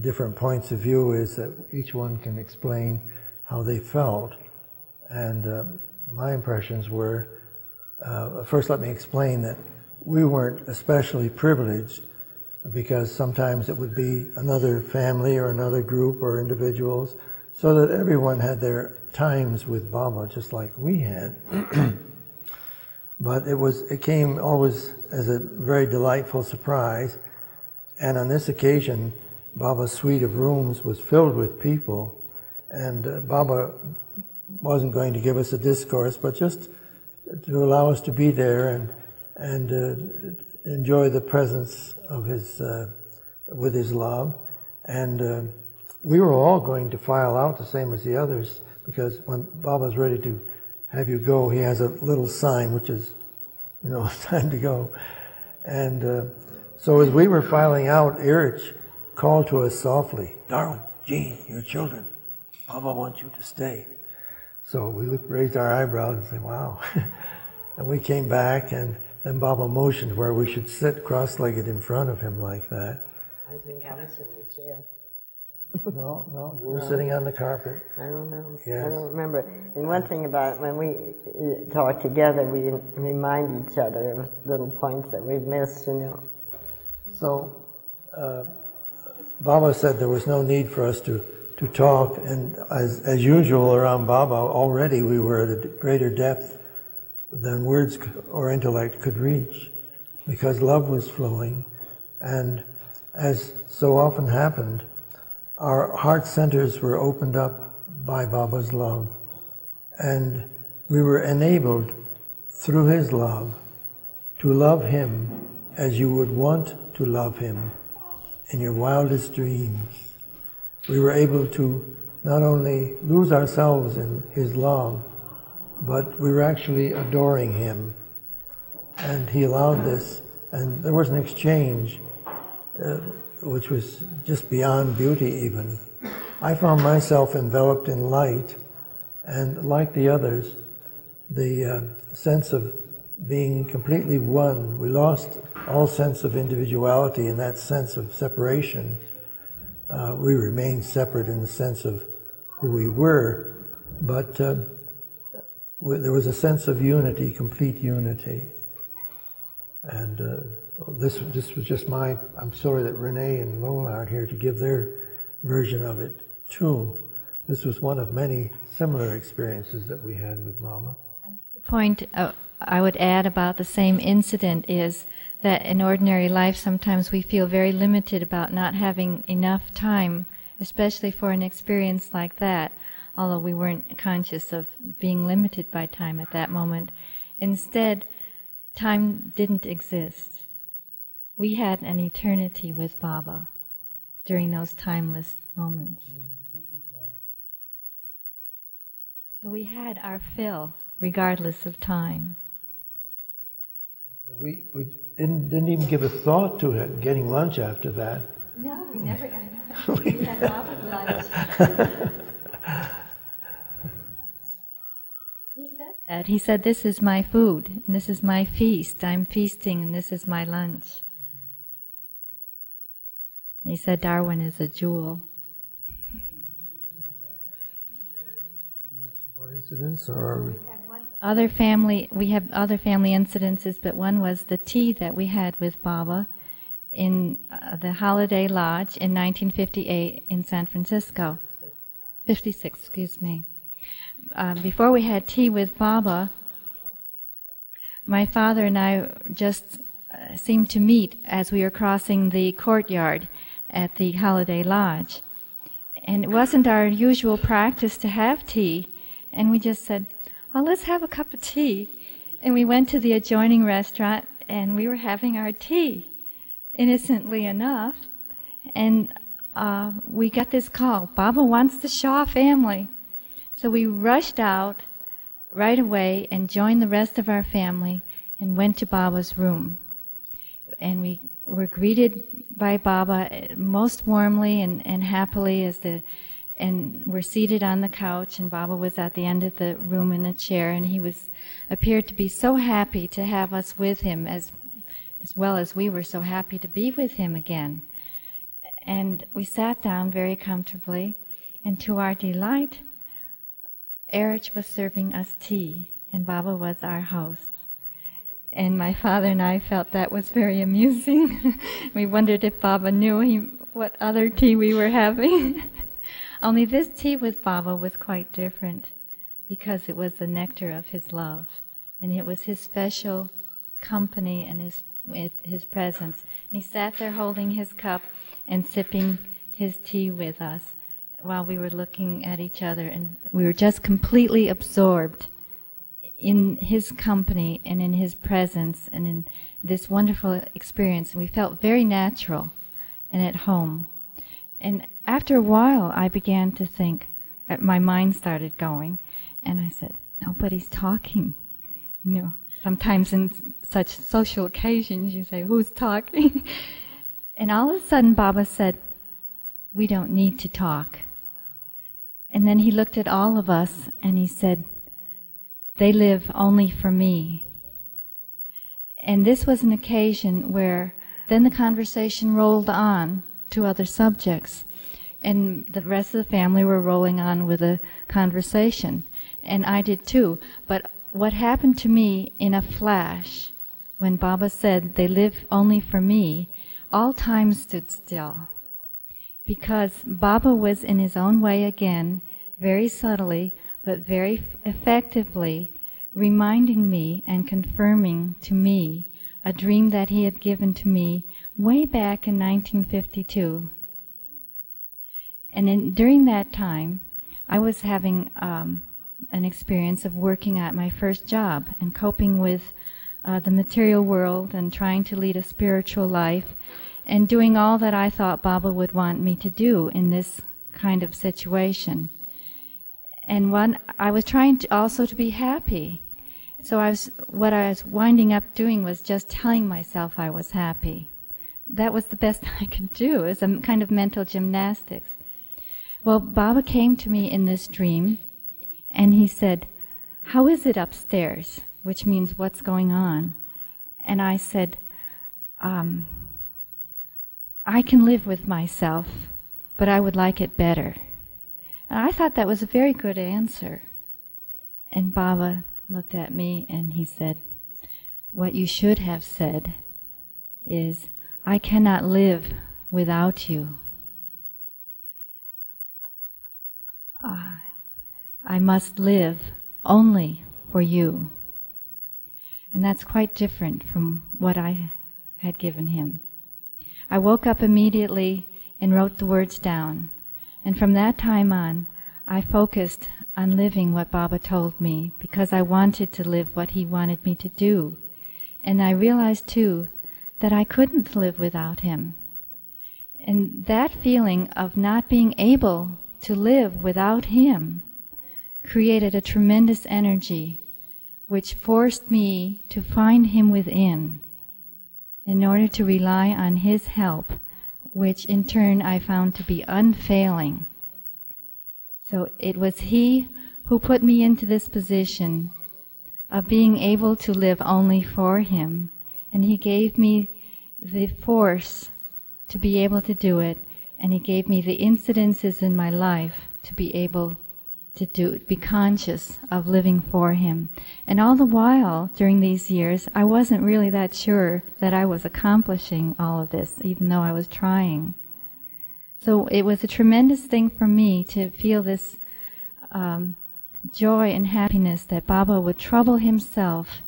different points of view is that each one can explain how they felt. And uh, my impressions were, uh, first let me explain that we weren't especially privileged, because sometimes it would be another family or another group or individuals, so that everyone had their times with Baba just like we had. But it was, it came always as a very delightful surprise. And on this occasion, Baba's suite of rooms was filled with people, and uh, Baba wasn't going to give us a discourse, but just to allow us to be there and and uh, enjoy the presence of his, uh, with his love. And uh, we were all going to file out the same as the others, because when Baba's ready to have you go, he has a little sign, which is, you know, time to go. And uh, so as we were filing out, Erich called to us softly, "Darwin, Jean, your children, Baba wants you to stay." So we looked, raised our eyebrows and said, "Wow." And we came back, and then Baba motioned where we should sit cross-legged in front of him like that. I think I was in the chair. No, no, you were no. Sitting on the carpet. I don't know. Yes. I don't remember. And one thing about it, when we talk together, we remind each other of little points that we've missed, you know. So uh, Baba said there was no need for us to, to talk, and as, as usual around Baba, already we were at a greater depth than words or intellect could reach, because love was flowing. And as so often happened, our heart centers were opened up by Baba's love, and we were enabled through his love to love him as you would want to love him in your wildest dreams. We were able to not only lose ourselves in his love, but we were actually adoring him, and he allowed this, and there was an exchange uh, which was just beyond beauty even. I found myself enveloped in light, and like the others, the uh, sense of being completely one, we lost all sense of individuality and that sense of separation. Uh, we remained separate in the sense of who we were, but uh, there was a sense of unity, complete unity. And uh, this, this was just my, I'm sorry that Renee and Lowell aren't here to give their version of it too. This was one of many similar experiences that we had with Mama. The point uh, I would add about the same incident is that in ordinary life sometimes we feel very limited about not having enough time, especially for an experience like that, although we weren't conscious of being limited by time at that moment. Instead, time didn't exist. We had an eternity with Baba during those timeless moments. So we had our fill, regardless of time. We, we didn't, didn't even give a thought to it, getting lunch after that. No, we never got lunch. We had Baba lunch. He said that. He said, "This is my food, and this is my feast. I'm feasting, and this is my lunch." He said, "Darwin is a jewel." Incidents, or we have one other family. We have other family incidences, but one was the tea that we had with Baba in uh, the Holiday Lodge in nineteen fifty-eight in San Francisco. fifty-six, excuse me. Uh, before we had tea with Baba, my father and I just uh, seemed to meet as we were crossing the courtyard at the Holiday Lodge, and it wasn't our usual practice to have tea. And we just said, "Well, let's have a cup of tea." And we went to the adjoining restaurant, and we were having our tea, innocently enough. And uh, we got this call, "Baba wants the Shaw family." So we rushed out right away and joined the rest of our family and went to Baba's room. And we were greeted by Baba most warmly and, and happily as the... and we're seated on the couch, and Baba was at the end of the room in a chair, and he was appeared to be so happy to have us with him, as as well as we were so happy to be with him again. And we sat down very comfortably, and to our delight, Erich was serving us tea, and Baba was our host. And my father and I felt that was very amusing. We wondered if Baba knew he, what other tea we were having. Only this tea with Baba was quite different, because it was the nectar of his love, and it was his special company and his his presence. And he sat there holding his cup and sipping his tea with us while we were looking at each other, and we were just completely absorbed in his company and in his presence and in this wonderful experience. And we felt very natural and at home. And after a while, I began to think, my mind started going, and I said, "Nobody's talking." You know, sometimes in such social occasions, you say, "Who's talking?" And all of a sudden, Baba said, "We don't need to talk." And then he looked at all of us, and he said, "They live only for me." And this was an occasion where then the conversation rolled on to other subjects, and the rest of the family were rolling on with a conversation, and I did too. But what happened to me in a flash when Baba said, "They live only for me," all time stood still, because Baba was in his own way again, very subtly but very effectively reminding me and confirming to me a dream that he had given to me way back in nineteen fifty-two. And in, during that time, I was having um, an experience of working at my first job and coping with uh, the material world and trying to lead a spiritual life and doing all that I thought Baba would want me to do in this kind of situation. And one, I was trying to also to be happy. So I was, what I was winding up doing was just telling myself I was happy. That was the best I could do. It was a kind of mental gymnastics. Well, Baba came to me in this dream, and he said, "How is it upstairs?" Which means, "What's going on?" And I said, um, "I can live with myself, but I would like it better." And I thought that was a very good answer. And Baba looked at me, and he said, "What you should have said is, I cannot live without you. Uh, I must live only for you." And that's quite different from what I had given him. I woke up immediately and wrote the words down. And from that time on, I focused on living what Baba told me, because I wanted to live what he wanted me to do. And I realized, too, that I couldn't live without him. And that feeling of not being able to live without him created a tremendous energy which forced me to find him within in order to rely on his help, which in turn I found to be unfailing. So it was he who put me into this position of being able to live only for him, and he gave me the force to be able to do it, and he gave me the incidences in my life to be able to do, be conscious of living for him. And all the while, during these years, I wasn't really that sure that I was accomplishing all of this, even though I was trying. So it was a tremendous thing for me to feel this um, joy and happiness that Baba would trouble himself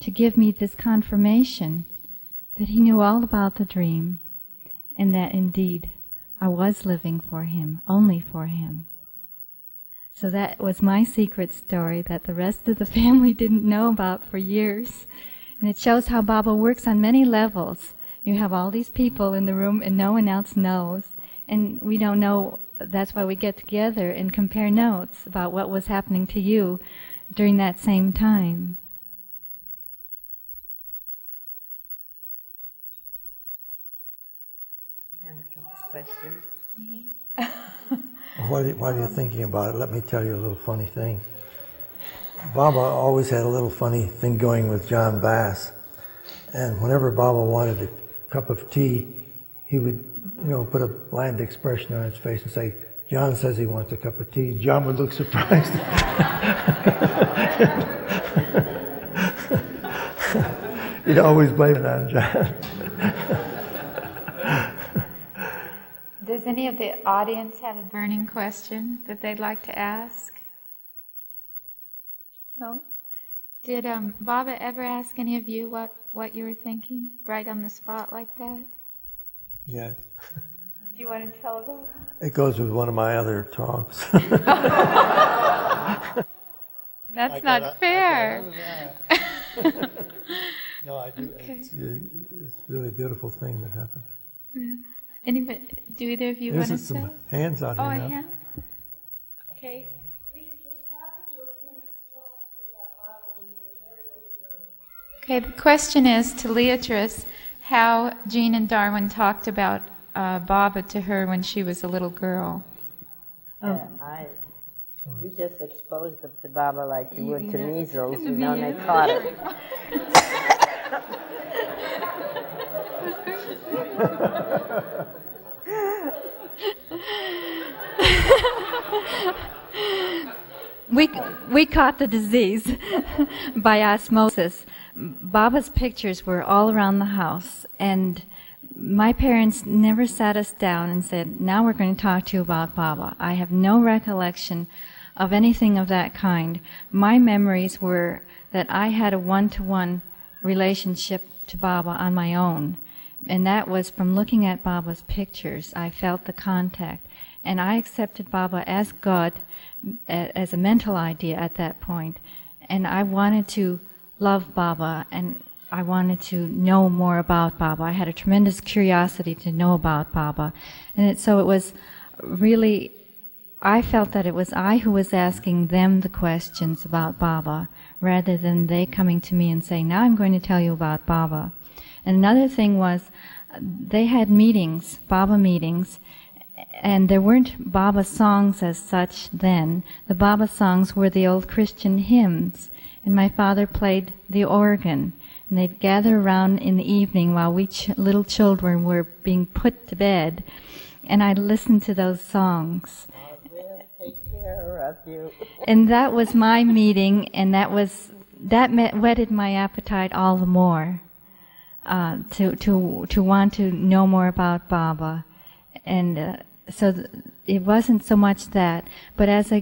to give me this confirmation that he knew all about the dream, and that indeed I was living for him, only for him. So that was my secret story that the rest of the family didn't know about for years. And it shows how Baba works on many levels. You have all these people in the room and no one else knows. And we don't know, that's why we get together and compare notes about what was happening to you during that same time. Questions? Mm-hmm. While, while you're thinking about it, let me tell you a little funny thing. Baba always had a little funny thing going with John Bass. And whenever Baba wanted a cup of tea, he would, you know, put a bland expression on his face and say, "John says he wants a cup of tea." John would look surprised. He'd always blame it on John. Does any of the audience have a burning question that they'd like to ask? No? Did um, Baba ever ask any of you what, what you were thinking, right on the spot like that? Yes. Do you want to tell them? It goes with one of my other talks. That's not a, fair. I that. No, I do. Okay. It's, it's really a beautiful thing that happened. Yeah. Anybody, do either of you There's want to some say? Hands out here. Oh, now. A hand? Okay. Okay, the question is to Leatrice how Jean and Darwin talked about uh, Baba to her when she was a little girl. Oh. Yeah, I, we just exposed them to Baba like you would to measles, you know, and they caught it. we, we caught the disease by osmosis. Baba's pictures were all around the house, and my parents never sat us down and said, "Now we're going to talk to you about Baba." I have no recollection of anything of that kind. My memories were that I had a one-to-one relationship to Baba on my own. And that was from looking at Baba's pictures. I felt the contact. And I accepted Baba as God, as a mental idea at that point. And I wanted to love Baba, and I wanted to know more about Baba. I had a tremendous curiosity to know about Baba. And it, so it was really, I felt that it was I who was asking them the questions about Baba, rather than they coming to me and saying, "Now I'm going to tell you about Baba." And another thing was, they had meetings, Baba meetings, and there weren't Baba songs as such then. The Baba songs were the old Christian hymns, and my father played the organ. And they'd gather around in the evening while we ch little children were being put to bed, and I'd listen to those songs. I will take care of you. And that was my meeting, and that was that met, whetted my appetite all the more. Uh, to to to want to know more about Baba, and uh, so th it wasn't so much that. But as I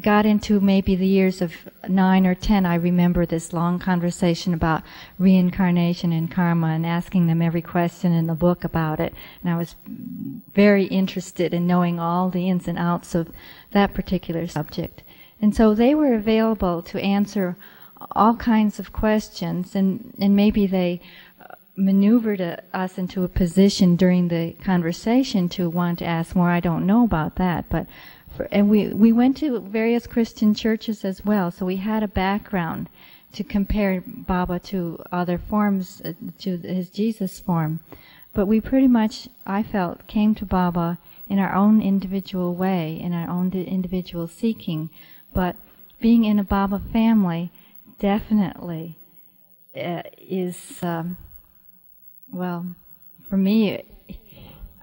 got into maybe the years of nine or ten, I remember this long conversation about reincarnation and karma, and asking them every question in the book about it. And I was very interested in knowing all the ins and outs of that particular subject. And so they were available to answer all kinds of questions, and, and maybe they maneuvered a, us into a position during the conversation to want to ask more. I don't know about that, but for, and we we went to various Christian churches as well, so we had a background to compare Baba to other forms, uh, to his Jesus form. But we pretty much, I felt, came to Baba in our own individual way, in our own individual seeking. But being in a Baba family definitely uh, is, um, well, for me,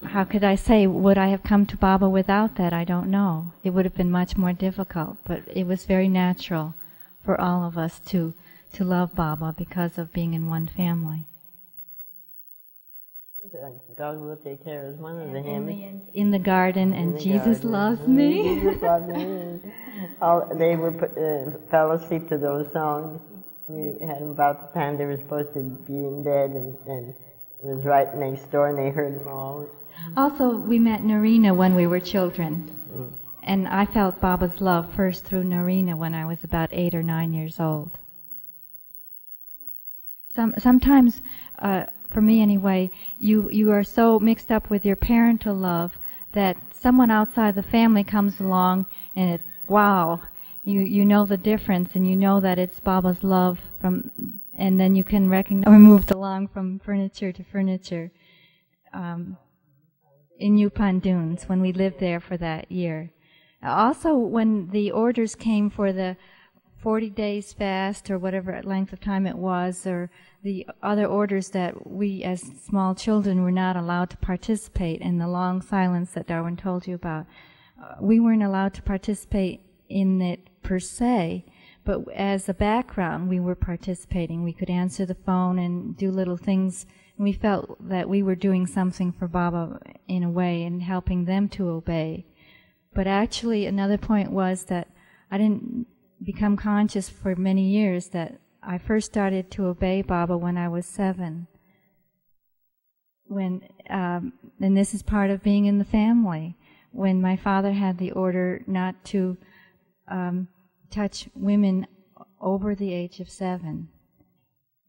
how could I say, would I have come to Baba without that? I don't know. It would have been much more difficult, but it was very natural for all of us to, to love Baba because of being in one family. God will take care of one of the hymns. In the garden, and Jesus loves me. Jesus loves me. They were uh, fell asleep to those songs. We had them about the time they were supposed to be in bed, and, and it was right next door, and they heard them all. Also, we met Narina when we were children, mm. and I felt Baba's love first through Narina when I was about eight or nine years old. Some sometimes. Uh, For me, anyway, you, you are so mixed up with your parental love that someone outside the family comes along and it, wow, you, you know the difference, and you know that it's Baba's love from, and then you can recognize, we moved along from furniture to furniture um, in Yupon Dunes when we lived there for that year. Also, when the orders came for the forty days fast or whatever length of time it was, or the other orders that we as small children were not allowed to participate in, the long silence that Darwin told you about, uh, we weren't allowed to participate in it per se, but as a background we were participating. We could answer the phone and do little things, and we felt that we were doing something for Baba in a way and helping them to obey. But actually another point was that I didn't become conscious for many years that I first started to obey Baba when I was seven. When um, and this is part of being in the family. When my father had the order not to um, touch women over the age of seven,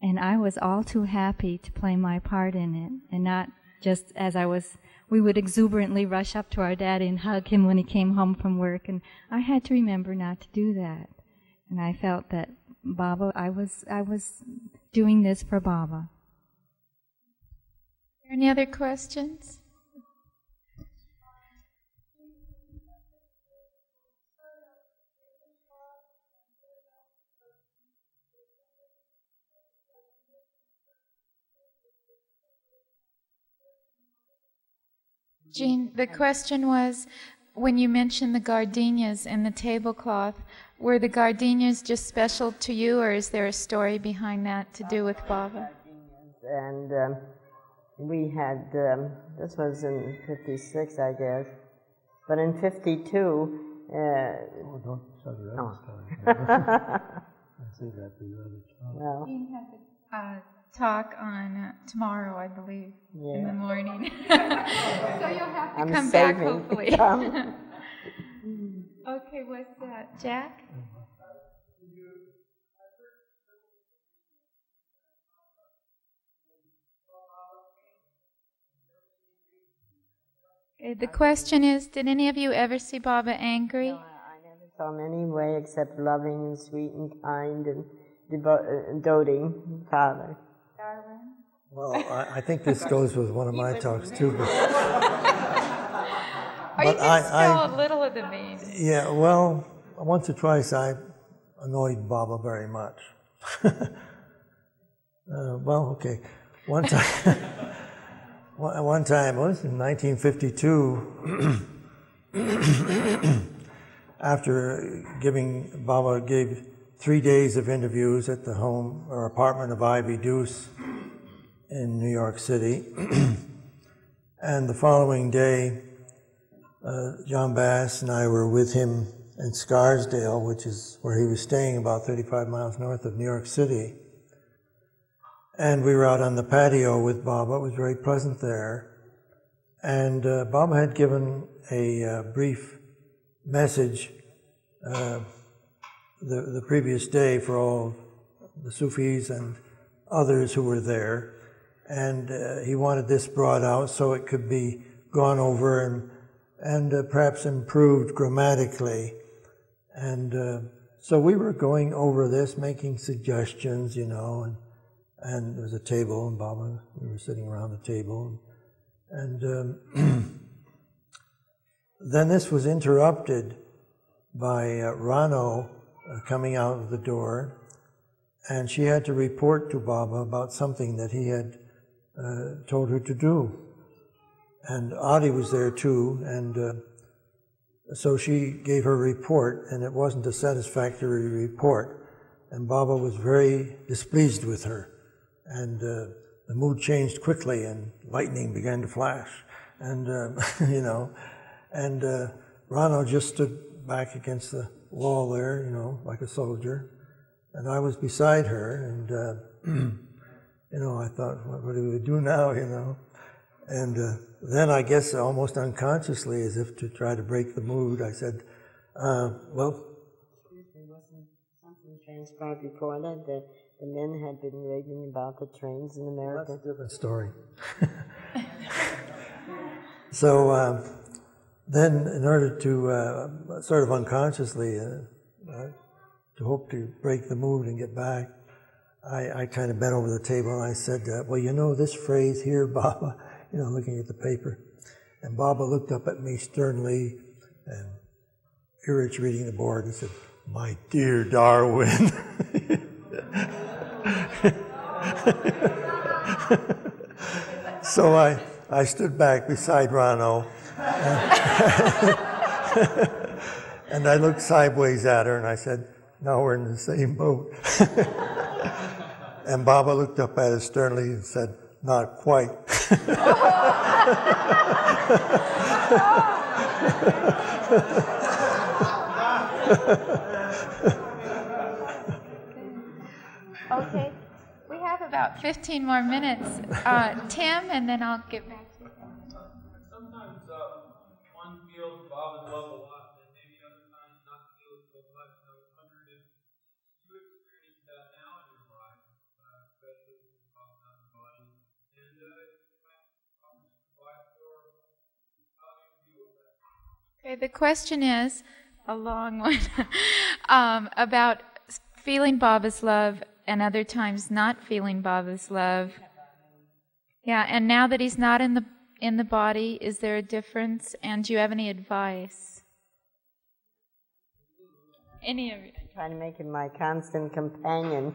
and I was all too happy to play my part in it, and not just as I was. We would exuberantly rush up to our daddy and hug him when he came home from work, and I had to remember not to do that. And I felt that Baba, I was, I was doing this for Baba. Any other questions? Jean, the question was, when you mentioned the gardenias and the tablecloth, were the gardenias just special to you, or is there a story behind that to do with Baba? And um, we had, um, this was in fifty-six, I guess, but in fifty-two... Uh, oh, don't tell your other oh. story. I see that for your other story. No. Jean has a uh, talk on uh, tomorrow, I believe, yeah. in the morning. So you'll have to I'm come saving. back, hopefully. Okay, what's that? Jack? Okay, the question is, did any of you ever see Baba angry? No, I, I never saw him any way except loving and sweet and kind and devo- uh, doting father. Darwin? Well, I, I think this goes with one of my talks, too. But oh, you can spell a little of the mean. Yeah, well, once or twice I annoyed Baba very much. uh, well, okay. One time, one time, well, it was in nineteen fifty-two, after giving, Baba gave three days of interviews at the home or apartment of Ivy Deuce in New York City. And the following day, Uh, John Bass and I were with him in Scarsdale, which is where he was staying about thirty-five miles north of New York City. And we were out on the patio with Baba. It was very pleasant there. And uh, Baba had given a uh, brief message uh, the, the previous day for all the Sufis and others who were there. and uh, he wanted this brought out so it could be gone over and and uh, perhaps improved grammatically. And uh, so we were going over this, making suggestions, you know, and and there was a table, and Baba, we were sitting around the table, and, and um, then this was interrupted by uh, Rano uh, coming out of the door, and she had to report to Baba about something that he had uh, told her to do. And Adi was there too, and uh, so she gave her report, and it wasn't a satisfactory report. And Baba was very displeased with her, and uh, the mood changed quickly, and lightning began to flash, and uh, you know, and uh, Rano just stood back against the wall there, you know, like a soldier, and I was beside her, and uh, you know, I thought, what, what do we do now, you know? And uh, then I guess almost unconsciously, as if to try to break the mood, I said, uh, well, transcribed reported that the men had been raving about the trains in America. That's a different story. So uh, then, in order to uh, sort of unconsciously, uh, uh, to hope to break the mood and get back, I, I kind of bent over the table and I said, uh, well, you know this phrase here, Baba, you know, looking at the paper. And Baba looked up at me sternly, and Erich reading the board, and said, "My dear Darwin." So I, I stood back beside Rano, and, and I looked sideways at her, and I said, "Now we're in the same boat." And Baba looked up at us sternly and said, "Not quite." Okay, we have about fifteen more minutes. Uh, Tim, and then I'll get back to you. Sometimes uh, one feels Baba love a lot, and maybe other times not feels so much. So I wondered if you experience that now in your life, uh, especially with the Baba on the body, and uh, how do you deal with that? Okay, the question is, a long one, um, about feeling Baba's love and other times not feeling Baba's love. Yeah, and now that he's not in the in the body, is there a difference? And do you have any advice? Any of you? I try to make him my constant companion,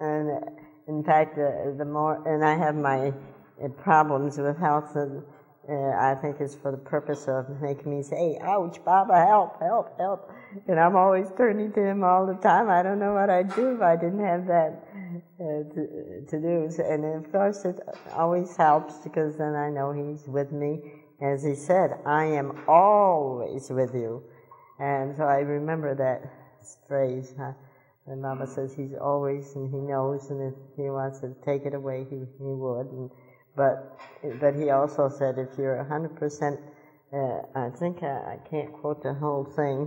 and uh, in fact, uh, the more and I have my uh, problems with health. Uh, Uh, I think it's for the purpose of making me say, "Ouch, Baba, help, help, help." And I'm always turning to him all the time. I don't know what I'd do if I didn't have that uh, to, to do. So, and of course, it always helps because then I know he's with me. As he said, "I am always with you." And so I remember that phrase. Huh? And Baba says he's always, and he knows, and if he wants to take it away, he, he would. And, But but he also said, if you're one hundred percent, uh, I think I, I can't quote the whole thing,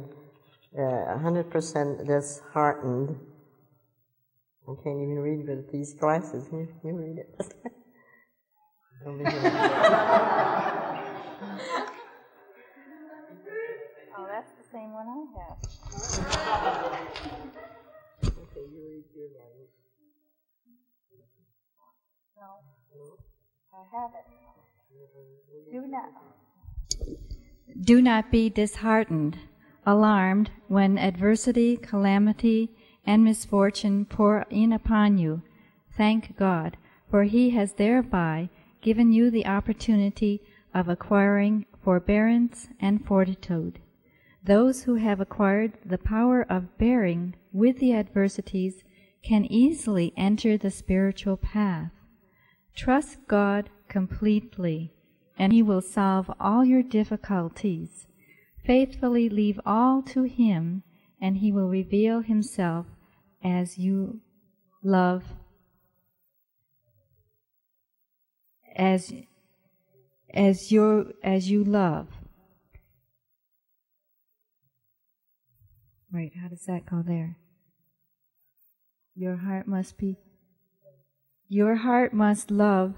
uh, one hundred percent disheartened. I can't even read with these glasses. You, you read it. Oh, that's the same one I have. Okay, you read your one. No. I have it. Do not. Do not be disheartened, alarmed, when adversity, calamity, and misfortune pour in upon you. Thank God, for He has thereby given you the opportunity of acquiring forbearance and fortitude. Those who have acquired the power of bearing with the adversities can easily enter the spiritual path. Trust God completely, and He will solve all your difficulties. Faithfully leave all to Him, and He will reveal Himself as you love, as as your as you love. Right? How does that go there? Your heart must be. Your heart must love,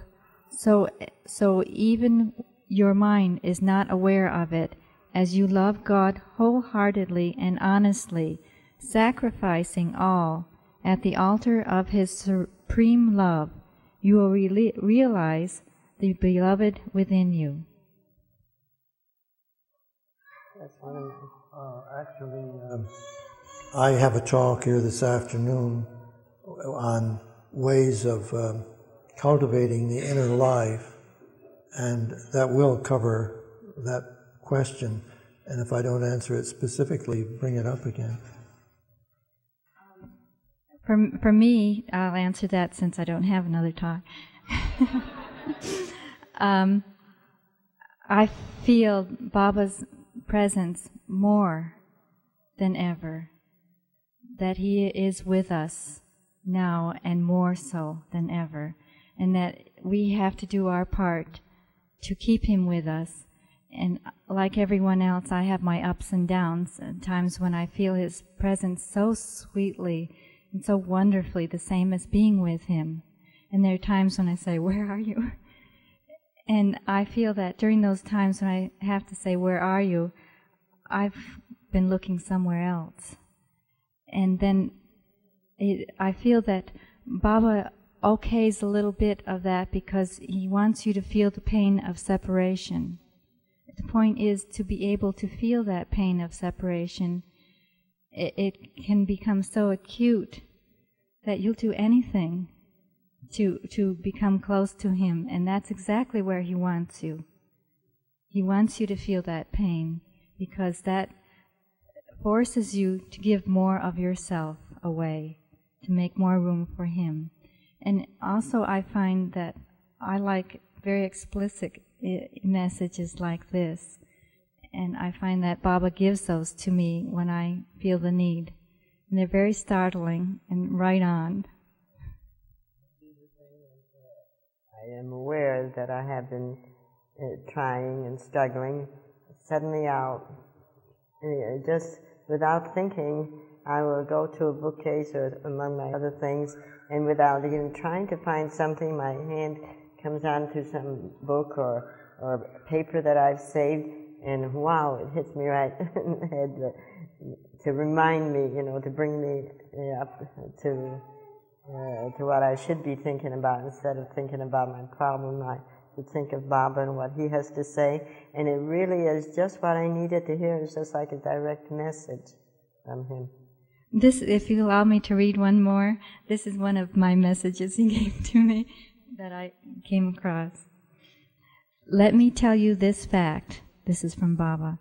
so, so even your mind is not aware of it, as you love God wholeheartedly and honestly, sacrificing all at the altar of His supreme love. You will re realize the beloved within you. That's funny. Uh, actually, uh, I have a talk here this afternoon on ways of uh, cultivating the inner life, and that will cover that question. And if I don't answer it specifically, bring it up again. For, for me, I'll answer that since I don't have another talk. um, I feel Baba's presence more than ever, that he is with us now and more so than ever, and that we have to do our part to keep him with us. And like everyone else, I have my ups and downs, and times when I feel his presence so sweetly and so wonderfully, the same as being with him. And there are times when I say, where are you? And I feel that during those times when I have to say, where are you, I've been looking somewhere else. And then it, I feel that Baba okays a little bit of that, because he wants you to feel the pain of separation. The point is to be able to feel that pain of separation. It can become so acute that you'll do anything to to become close to him, and that's exactly where he wants you. He wants you to feel that pain, because that forces you to give more of yourself away, to make more room for him. And also I find that I like very explicit messages like this. And I find that Baba gives those to me when I feel the need. And they're very startling and right on. I am aware that I have been uh, trying and struggling. Suddenly I'll, uh, just without thinking, I will go to a bookcase or among my other things, and without even trying to find something, my hand comes onto some book or, or paper that I've saved, and wow, it hits me right in the head to, to remind me, you know, to bring me up to uh, to what I should be thinking about. Instead of thinking about my problem, I should think of Baba and what he has to say. And it really is just what I needed to hear. It's just like a direct message from him. This, if you allow me to read one more, this is one of my messages he gave to me that I came across. Let me tell you this fact. This is from Baba.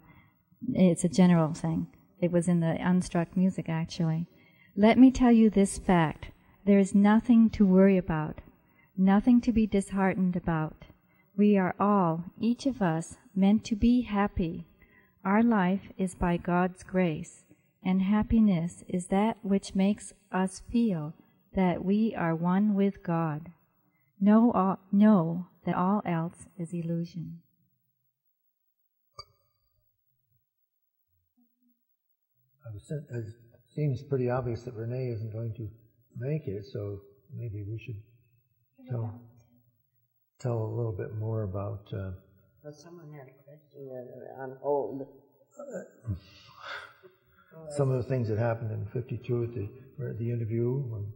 It's a general thing. It was in the unstruck music, actually. Let me tell you this fact. There is nothing to worry about, nothing to be disheartened about. We are all, each of us, meant to be happy. Our life is by God's grace, and happiness is that which makes us feel that we are one with God. Know, all, know that all else is illusion. It seems pretty obvious that Renee isn't going to make it, so maybe we should tell, tell a little bit more about... Uh, well, someone had a question on hold. Uh, some of the things that happened in fifty-two at the, at the interview, when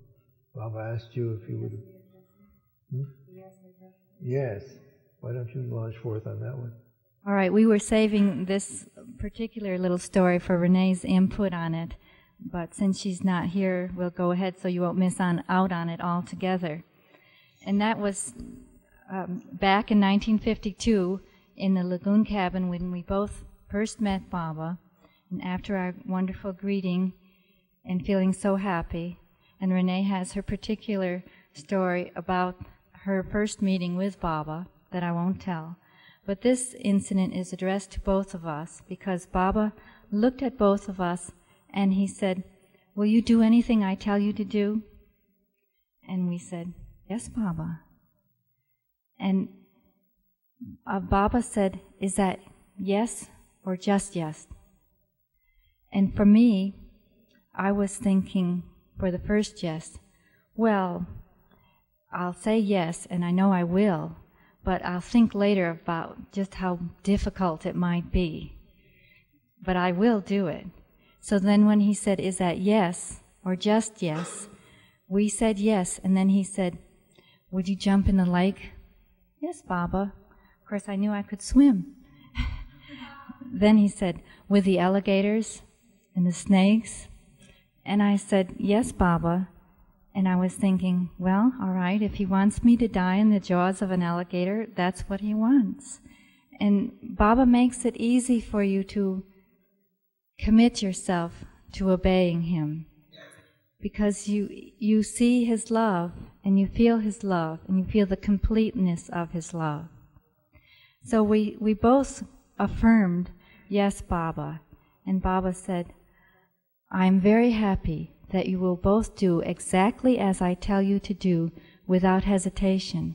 Baba asked you if you would... Hmm? Yes. Why don't you launch forth on that one? All right, we were saving this particular little story for Renee's input on it, but since she's not here, we'll go ahead so you won't miss on, out on it altogether. And that was um, back in nineteen fifty-two in the Lagoon Cabin when we both first met Baba, and after our wonderful greeting and feeling so happy, and Renee has her particular story about her first meeting with Baba that I won't tell. But this incident is addressed to both of us, because Baba looked at both of us and he said, will you do anything I tell you to do? And we said, yes, Baba. And uh, Baba said, is that yes or just yes? And for me, I was thinking for the first yes, well, I'll say yes, and I know I will, but I'll think later about just how difficult it might be. But I will do it. So then when he said, is that yes, or just yes, we said yes, and then he said, would you jump in the lake? Yes, Baba. Of course, I knew I could swim. Then he said, with the alligators and the snakes? And I said, yes, Baba. And I was thinking, well, all right, if he wants me to die in the jaws of an alligator, that's what he wants. And Baba makes it easy for you to commit yourself to obeying him, because you you see his love, and you feel his love, and you feel the completeness of his love. So we, we both affirmed, yes, Baba. And Baba said, I'm very happy that you will both do exactly as I tell you to do without hesitation.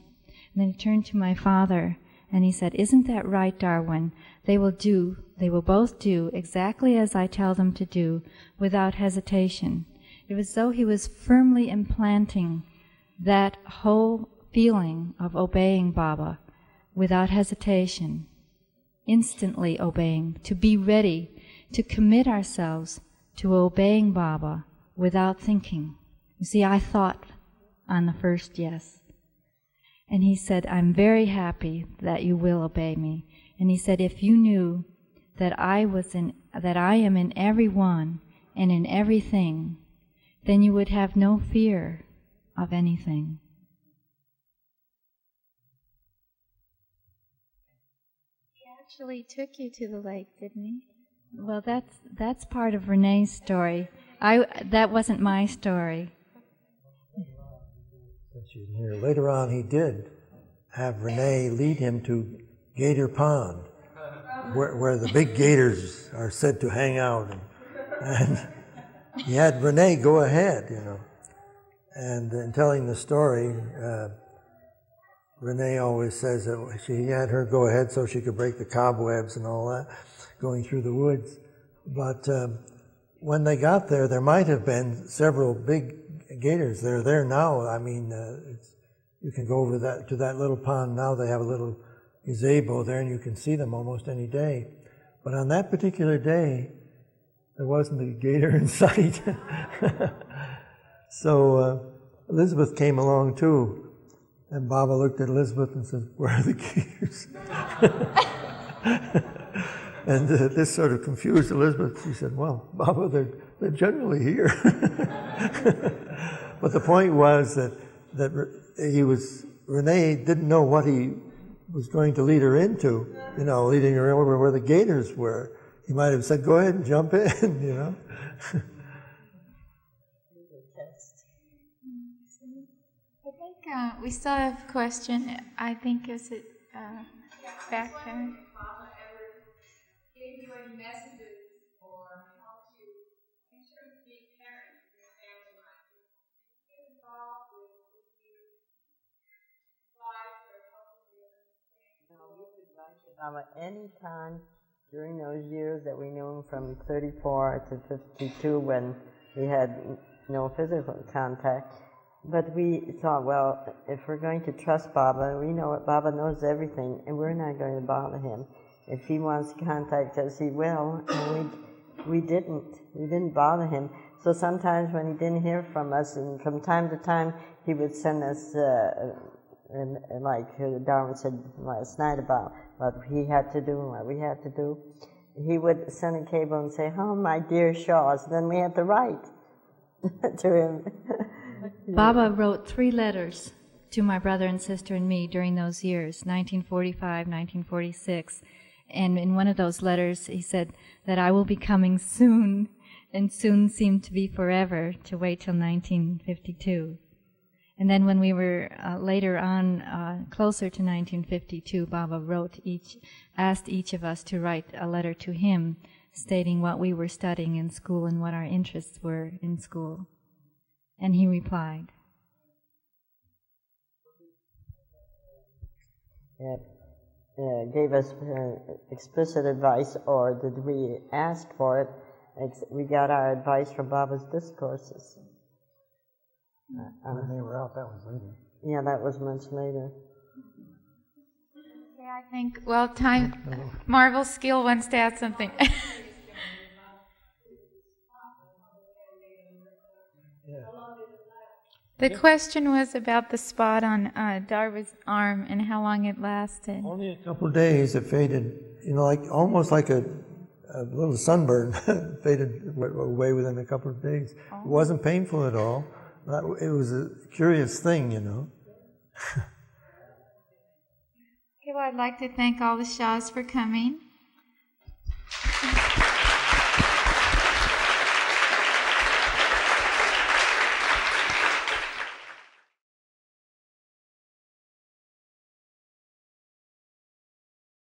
And then he turned to my father, and he said, isn't that right, Darwin? They will do, they will both do exactly as I tell them to do without hesitation. It was as though he was firmly implanting that whole feeling of obeying Baba without hesitation, instantly obeying, to be ready to commit ourselves to obeying Baba without thinking. You see, I thought on the first yes. And he said, I'm very happy that you will obey me. And he said, if you knew that I was in, that I am in every one and in everything, then you would have no fear of anything. He actually took you to the lake, didn't he? Well, that's that's part of Renee's story. I that wasn't my story. Since you didn't hear, later on, he did have Renee lead him to Gator Pond, where, where the big gators are said to hang out, and, and he had Renee go ahead, you know. And in telling the story, uh, Renee always says that she had her go ahead so she could break the cobwebs and all that, going through the woods. But um, when they got there, there might have been several big gators. They're there now. I mean, uh, it's, you can go over that to that little pond now. They have a little gazebo there, and you can see them almost any day. But on that particular day, there wasn't a gator in sight. So uh, Elizabeth came along too, and Baba looked at Elizabeth and said, where are the gators? And uh, this sort of confused Elizabeth. She said, well, Baba, they're, they're generally here. But the point was that, that he was, Renee didn't know what he was going to lead her into, you know, leading her over where the gators were. He might have said, go ahead and jump in, you know. Uh, we still have a question. I think is it uh, back there? Baba ever gave you any messages or helped you in terms of being parents in your family life? Get involved with your advice or helping you understand? No, we could write to Baba any time during those years that we knew him, from thirty-four to fifty-two, when we had no physical contact. But we thought, well, if we're going to trust Baba, we know that Baba knows everything, and we're not going to bother him. If he wants to contact us, he will, and we, we didn't. We didn't bother him. So sometimes when he didn't hear from us, and from time to time, he would send us, uh, and, and like Darwin said last night about what he had to do and what we had to do, he would send a cable and say, oh, my dear Shaws, and then we had to write to him. Baba wrote three letters to my brother and sister and me during those years, nineteen forty-five, nineteen forty-six. And in one of those letters, he said that I will be coming soon, and soon seemed to be forever, to wait till nineteen fifty-two. And then when we were uh, later on, uh, closer to nineteen fifty-two, Baba wrote each, asked each of us to write a letter to him stating what we were studying in school and what our interests were in school. And he replied. Uh, uh, gave us uh, explicit advice, or did we ask for it? It's, we got our advice from Baba's discourses. When they were out, that was later. Yeah, that was much later. Yeah, I think, well, time, Marvel Skill wants to add something. The question was about the spot on uh, Darwin's arm and how long it lasted. Only a couple of days. It faded, you know, like almost like a, a little sunburn. Faded away within a couple of days. Oh. It wasn't painful at all. It was a curious thing, you know. Okay, well, I'd like to thank all the Shaws for coming.